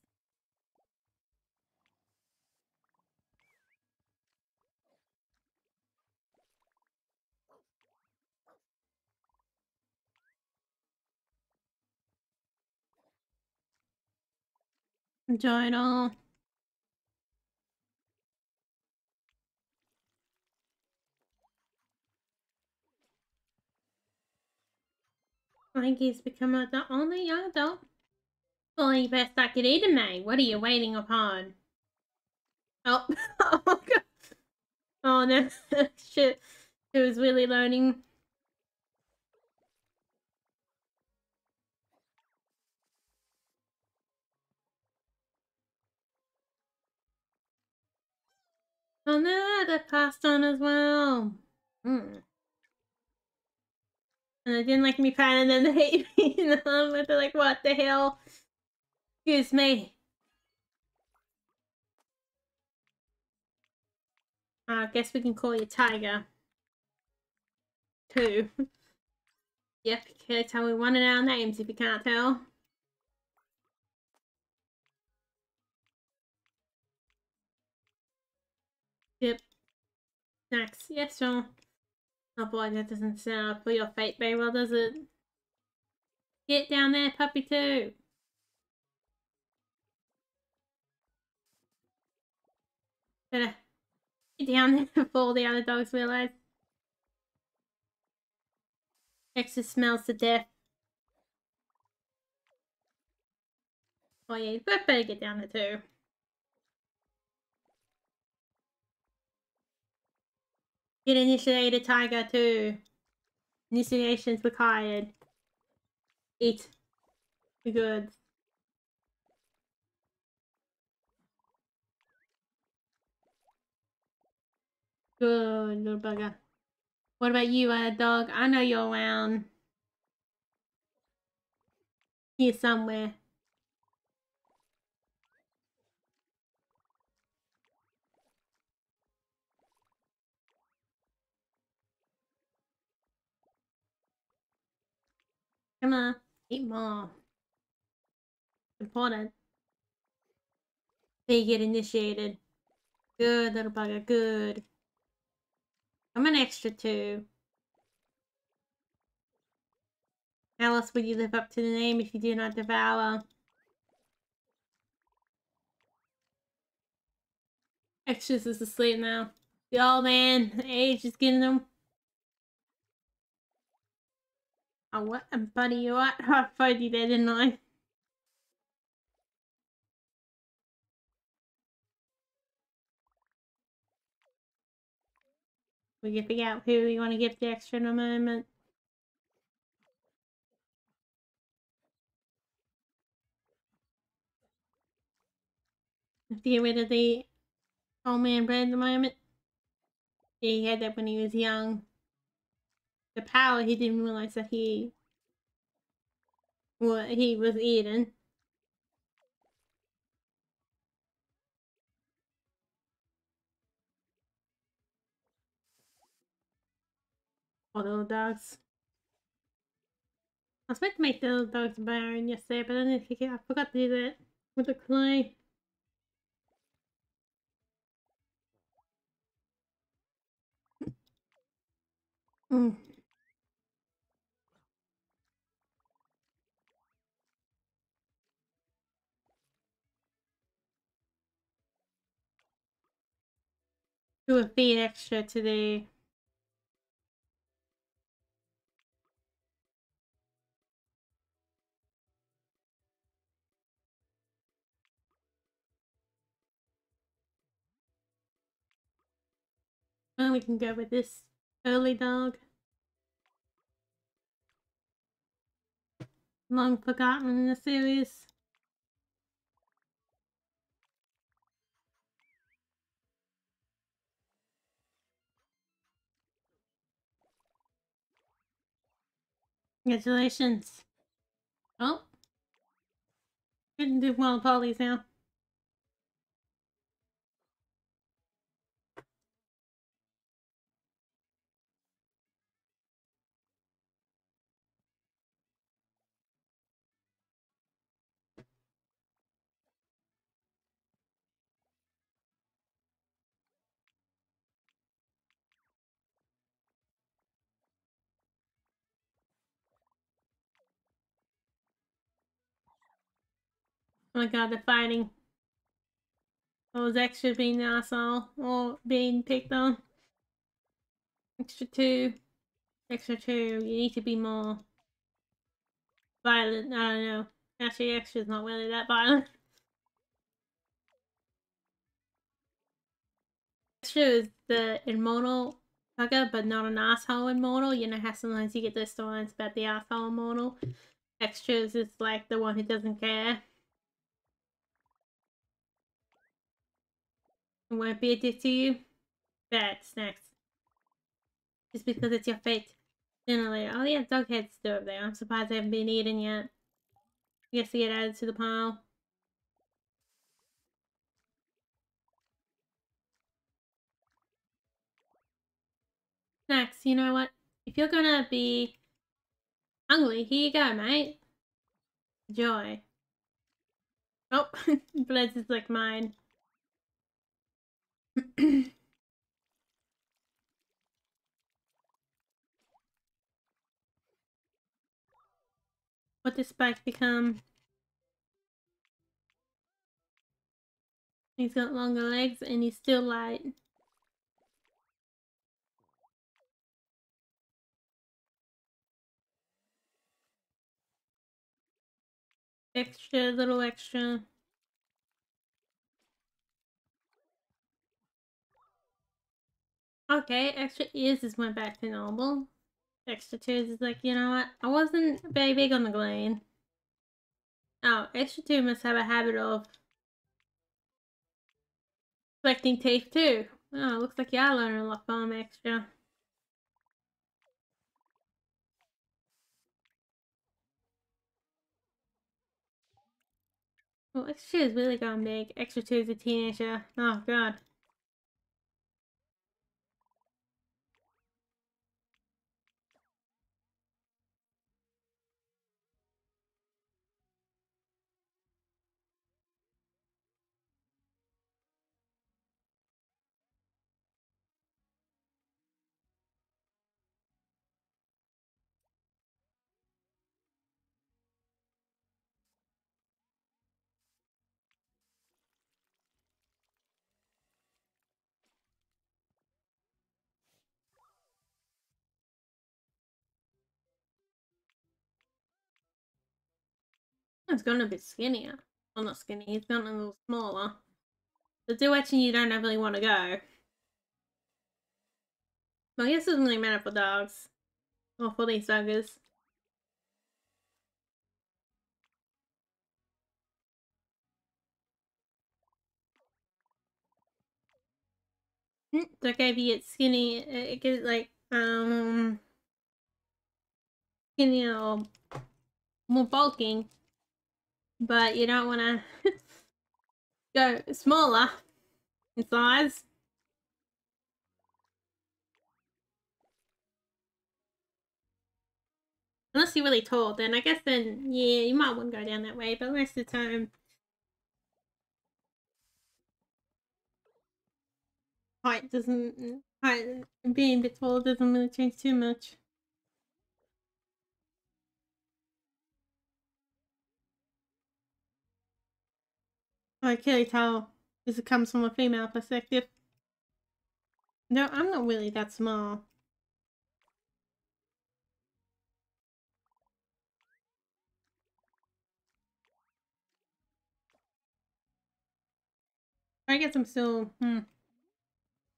Enjoy it all. Frankie's become a the only young adult. Well, you best I could eat him, mate. What are you waiting upon? Oh, oh god. Oh no, shit. It was really loading. Oh no, that passed on as well. Mm. And they didn't like me patting and then they hate me. You know? But they're like, what the hell? Excuse me. Uh, I guess we can call you Tiger. Two. Yep, that's how we wanted our names if you can't tell. Yep. Next. Yes, sure. Oh boy, that doesn't sound for your fate very well, does it? Get down there, puppy too. Better get down there before the other dogs realize. Extra smells to death. Oh yeah, you better get down there too. Get initiated, Tiger, too. Initiation's required. Eat the goods. Good little bugger. What about you, uh, dog? I know you're around. Here somewhere. Come on, eat more. Important. They get initiated. Good little bugger, good. I'm an Extra too. How else would you live up to the name if you do not devour? Extra's is asleep now. The old man, age is getting them. Oh, what a buddy you are. I fooled you there, didn't I? We can figure out who we want to give the Extra in a moment. Have to get rid of the old man Bread at the moment. Yeah, he had that when he was young. The power, he didn't realize that he what he was eating. Or little dogs. I was meant to make the little dogs barren yesterday, but I didn't think it. I forgot to do that with the clay. Mm. Do a feed extra today. And we can go with this early dog. Long forgotten in the series. Congratulations. Oh. Couldn't do well polys now. Oh my god, they're fighting. Those extra being an asshole or being picked on. Extra two. Extra two. You need to be more violent. I don't know. Actually, extra's not really that violent. Extra is the immortal bugger, but not an asshole immortal. You know how sometimes you get those stories about the asshole immortal? Extras is like the one who doesn't care. It won't be a dick to you. Bad snacks. Just because it's your fate. Dinner later. Oh yeah, dog heads still up there. I'm surprised they haven't been eaten yet. I guess they get added to the pile. Snacks, you know what? If you're gonna be hungry, here you go, mate. Joy. Oh, Blood's is like mine. What does Spike become? He's got longer legs and he's still light. Extra, little extra. Okay, extra ears just went back to normal. Extra twos is like, you know what? I wasn't very big on the glean. Oh, extra two must have a habit of collecting teeth too. Oh, looks like you are learning a lot from extra. Well, extra two is really going big. Extra two is a teenager. Oh god. He's gotten a bit skinnier. Well, not skinny, he's gotten a little smaller. The direction you don't really want to go. Well, I guess it doesn't really matter for dogs. Or for these suckers. It's okay if you get skinny, it gets like, um... skinnier or more bulking. But you don't want to go smaller in size. Unless you're really tall, then I guess then, yeah, you might want to go down that way, but most of the time, height doesn't, height, being a bit taller doesn't really change too much. I can really tell this comes from a female perspective. No, I'm not really that small. I guess I'm still, hmm,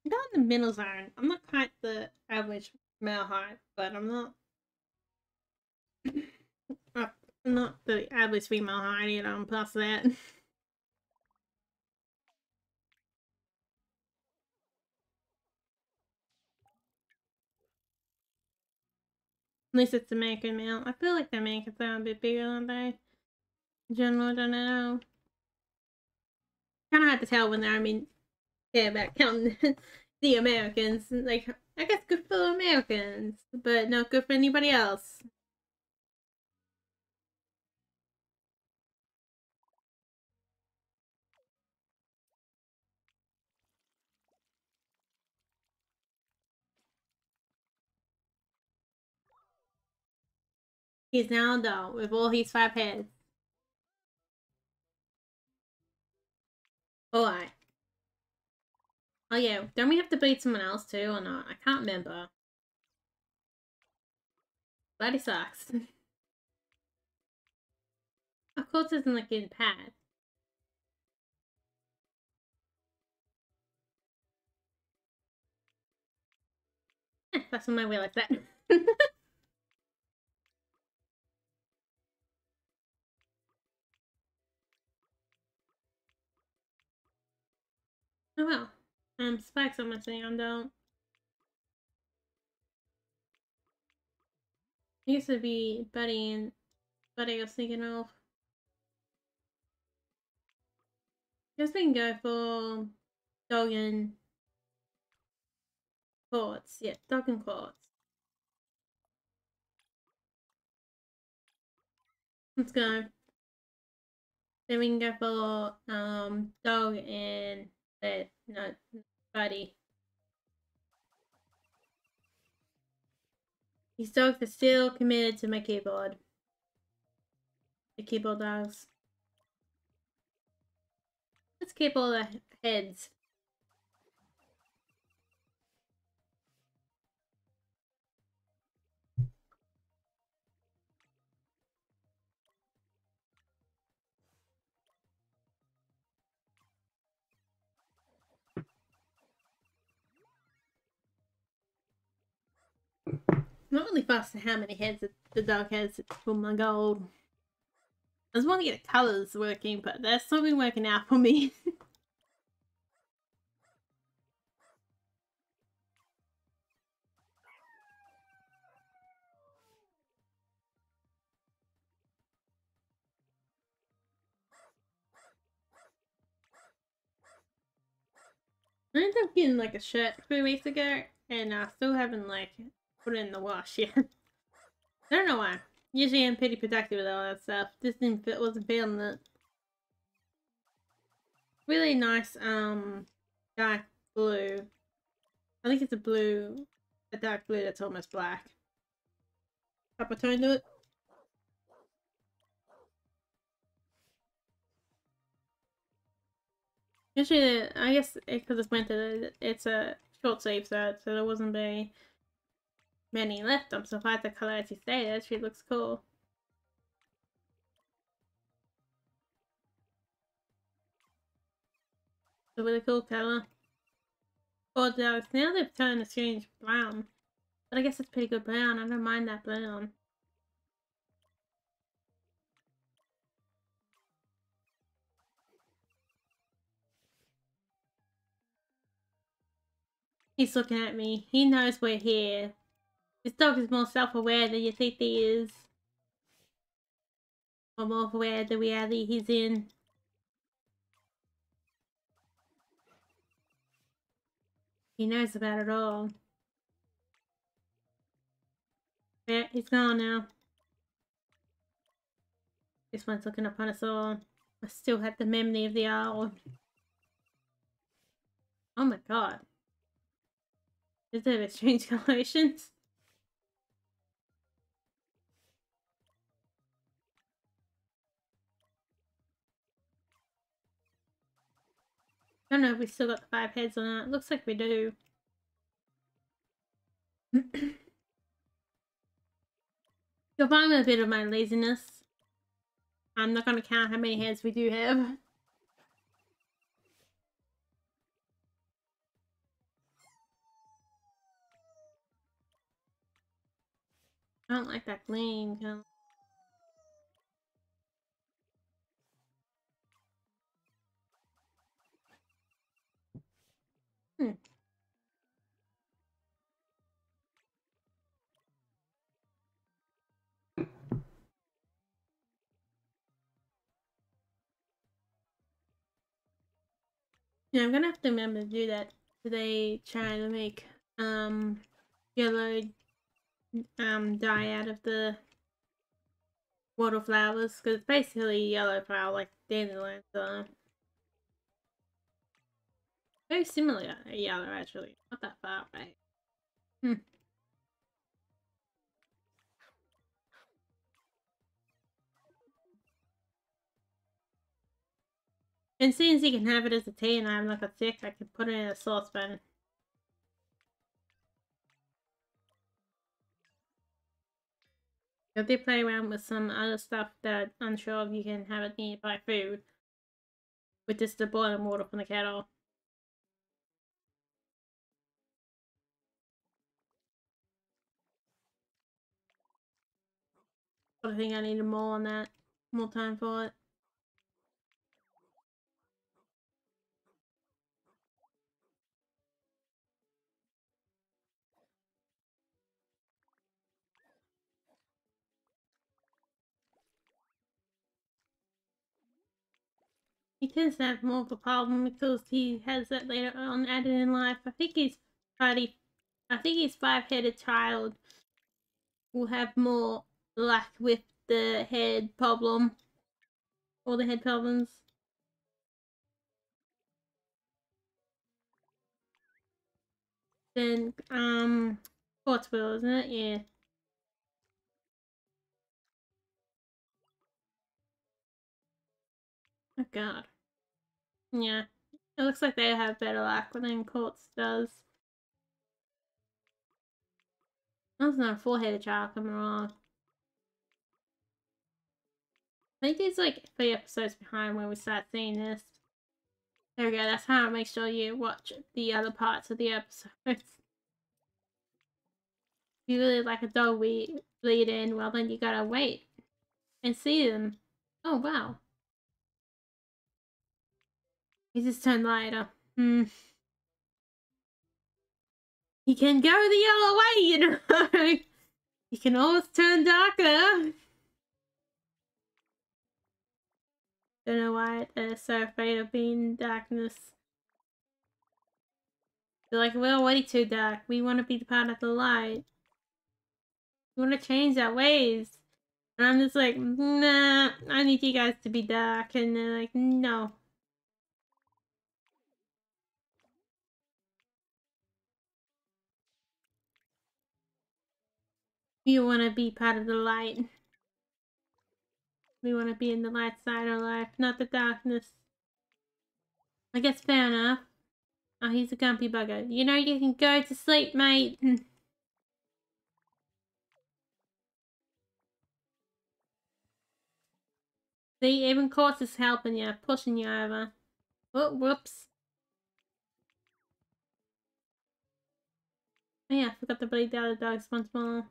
about in the middle zone. I'm not quite the average male height, but I'm not, I'm not the average female height either, I'm past that. Unless it's American male. I feel like the Americans are a bit bigger, aren't they? In general, I don't know. Kind of hard to tell when they're, I mean, yeah, about counting the Americans. Like, I guess good for the Americans, but not good for anybody else. He's now an adult with all his five heads. Alright. Oh yeah, don't we have to beat someone else too or not? I can't remember. Bloody sucks. Of course it isn't like in pad. Eh, that's when I realized that. Oh well, um, spikes on my thing, I don't. It used to be Buddy and Buddy I was thinking of. Guess we can go for Dog and Quartz. Yeah, Dog and Quartz. Let's go. Then we can go for um, Dog and That not Buddy. These dogs are still committed to my keyboard. The keyboard dogs. Let's keep all the heads. Not really fast to how many heads the dog has for my gold. I just want to get the colours working, but that's not been working out for me. I ended up getting like a shirt three weeks ago, and I uh, still haven't like put it in the wash, yeah. I don't know why. Usually I'm pretty productive with all that stuff. This didn't fit, wasn't feeling it. Really nice, um, dark blue. I think it's a blue, a dark blue that's almost black. Copper tone to it. Usually, I guess because it's winter, it's a short sleeve set, so there wasn't very many left. I'm surprised the colour as you say, that actually looks cool. It's a really cool colour. Oh, dogs. Now they've turned a strange brown. But I guess it's pretty good brown. I don't mind that brown. He's looking at me. He knows we're here. This dog is more self-aware than you think he is. Or more aware of the reality he's in. He knows about it all. Yeah, he's gone now. This one's looking upon us all. I still have the memory of the owl. Oh my god. Does it have strange colorations? I don't know if we still got the five heads or not. Looks like we do. You'll find a bit of my laziness. I'm not going to count how many heads we do have. I don't like that bling. Huh? Hmm. Yeah, I'm gonna have to remember to do that today, trying to make um yellow um dye out of the water flowers, because it's basically yellow flower like dandelions are. Very similar to yellow, actually. Not that far, right? Hmm. And seeing as you can have it as a tea and I have like a thick, I can put it in a saucepan. I did play around with some other stuff that I'm unsure if you can have it nearby food. With just the boiling water from the kettle. I think I needed more on that. More time for it. He tends to have more of a problem because he has that later on added in life. I think his party, I think his five-headed child will have more luck with the head problem. All the head problems. Then, um, quartz wheel, isn't it? Yeah. Oh god. Yeah. It looks like they have better luck than Quartz does. That's not a four-headed child coming along. I think there's like three episodes behind when we start seeing this. There we go, that's how I make sure you watch the other parts of the episodes. If you really like a dog we lead in, well then you gotta wait and see them. Oh wow. He just turned lighter. Hmm. He can go the yellow way, you know. He can always turn darker. Don't know why they're so afraid of being in darkness. They're like, we're already too dark. We want to be the part of the light. We want to change our ways. And I'm just like, nah, I need you guys to be dark. And they're like, no. You want to be part of the light. We want to be in the light side of life, not the darkness. I guess fair enough. Oh, he's a gumpy bugger. You know you can go to sleep, mate. See, even Quartz is helping you, pushing you over. Oh, whoops. Oh yeah, I forgot to bleed the other dogs once more.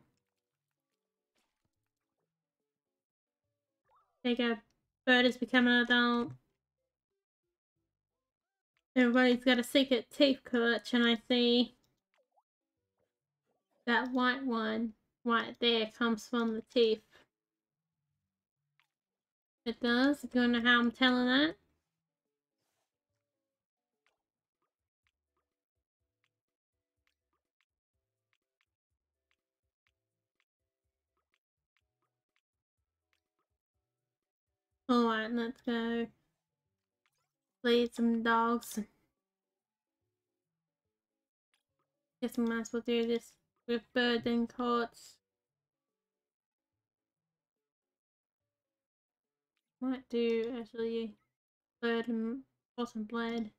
There you go. Bird has become an adult. Everybody's got a secret teeth collection, I see. That white one, right there, comes from the teeth. It does, if you want to know how I'm telling that. Alright, let's go. Lead some dogs. Guess we might as well do this with burden carts. Might do actually burden bottom blade.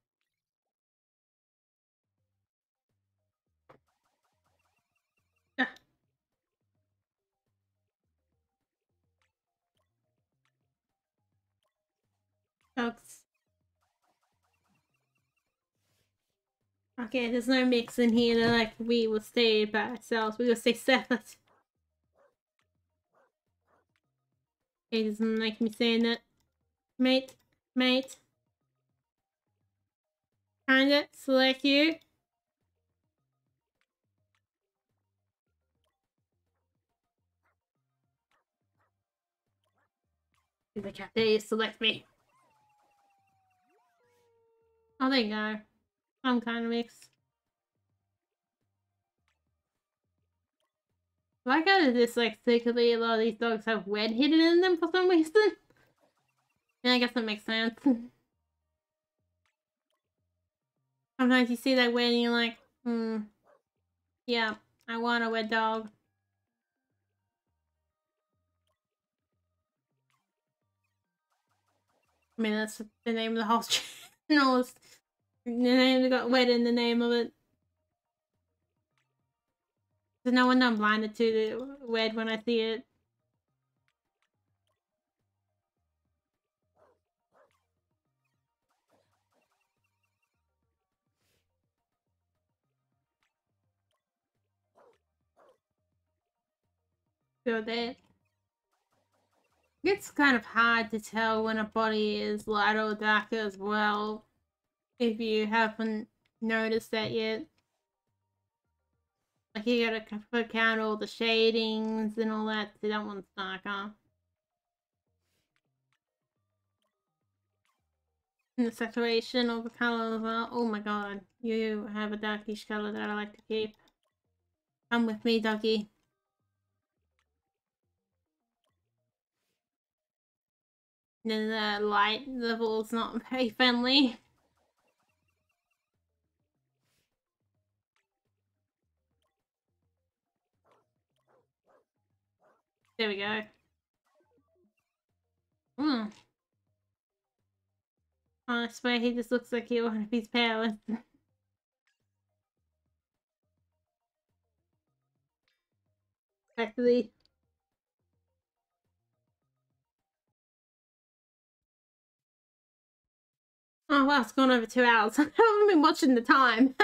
Okay, there's no mix in here, that, like, we will stay by ourselves, we will stay separate. It doesn't like me saying that. Mate, mate. Kinda, select you. He's like, how dare you select me. Oh, there you go. I'm kind of mixed. Like I just like secretly a lot of these dogs have red hidden in them for some reason. Yeah, I guess that makes sense. Sometimes you see that red and you're like, hmm, yeah, I want a red dog. I mean, that's the name of the whole channel. The name that got wet in the name of it. There's no one I'm blinded to the wed when I see it. Feel that. It's kind of hard to tell when a body is light or darker as well. If you haven't noticed that yet. Like you gotta count all the shadings and all that. See, that one's darker. And the saturation of the colour as well. Oh my god. You have a darkish colour that I like to keep. Come with me, doggy. And then the light level is not very friendly. There we go. Mm. I swear he just looks like he one of his powers. Actually. Oh wow, it's gone over two hours. I haven't been watching the time.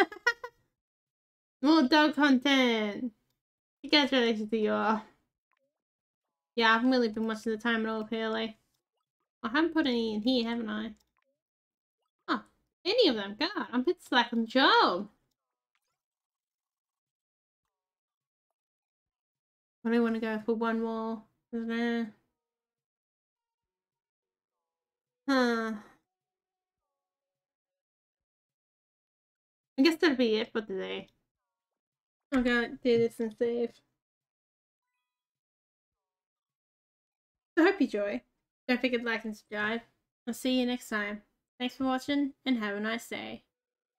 More dog content. You guys really should do your... Yeah, I haven't really been watching the time at all, clearly. I haven't put any in here, haven't I? Oh, any of them. God, I'm a bit slack on the job. I do want to go for one more. I don't know. Huh. I guess that'll be it for today. I'm gonna do this and save. I hope you enjoy. Don't forget to like and subscribe. I'll see you next time. Thanks for watching and have a nice day.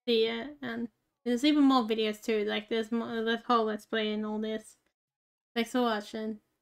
See ya. And there's even more videos too. Like there's more, the whole let's play and all this. Thanks for watching.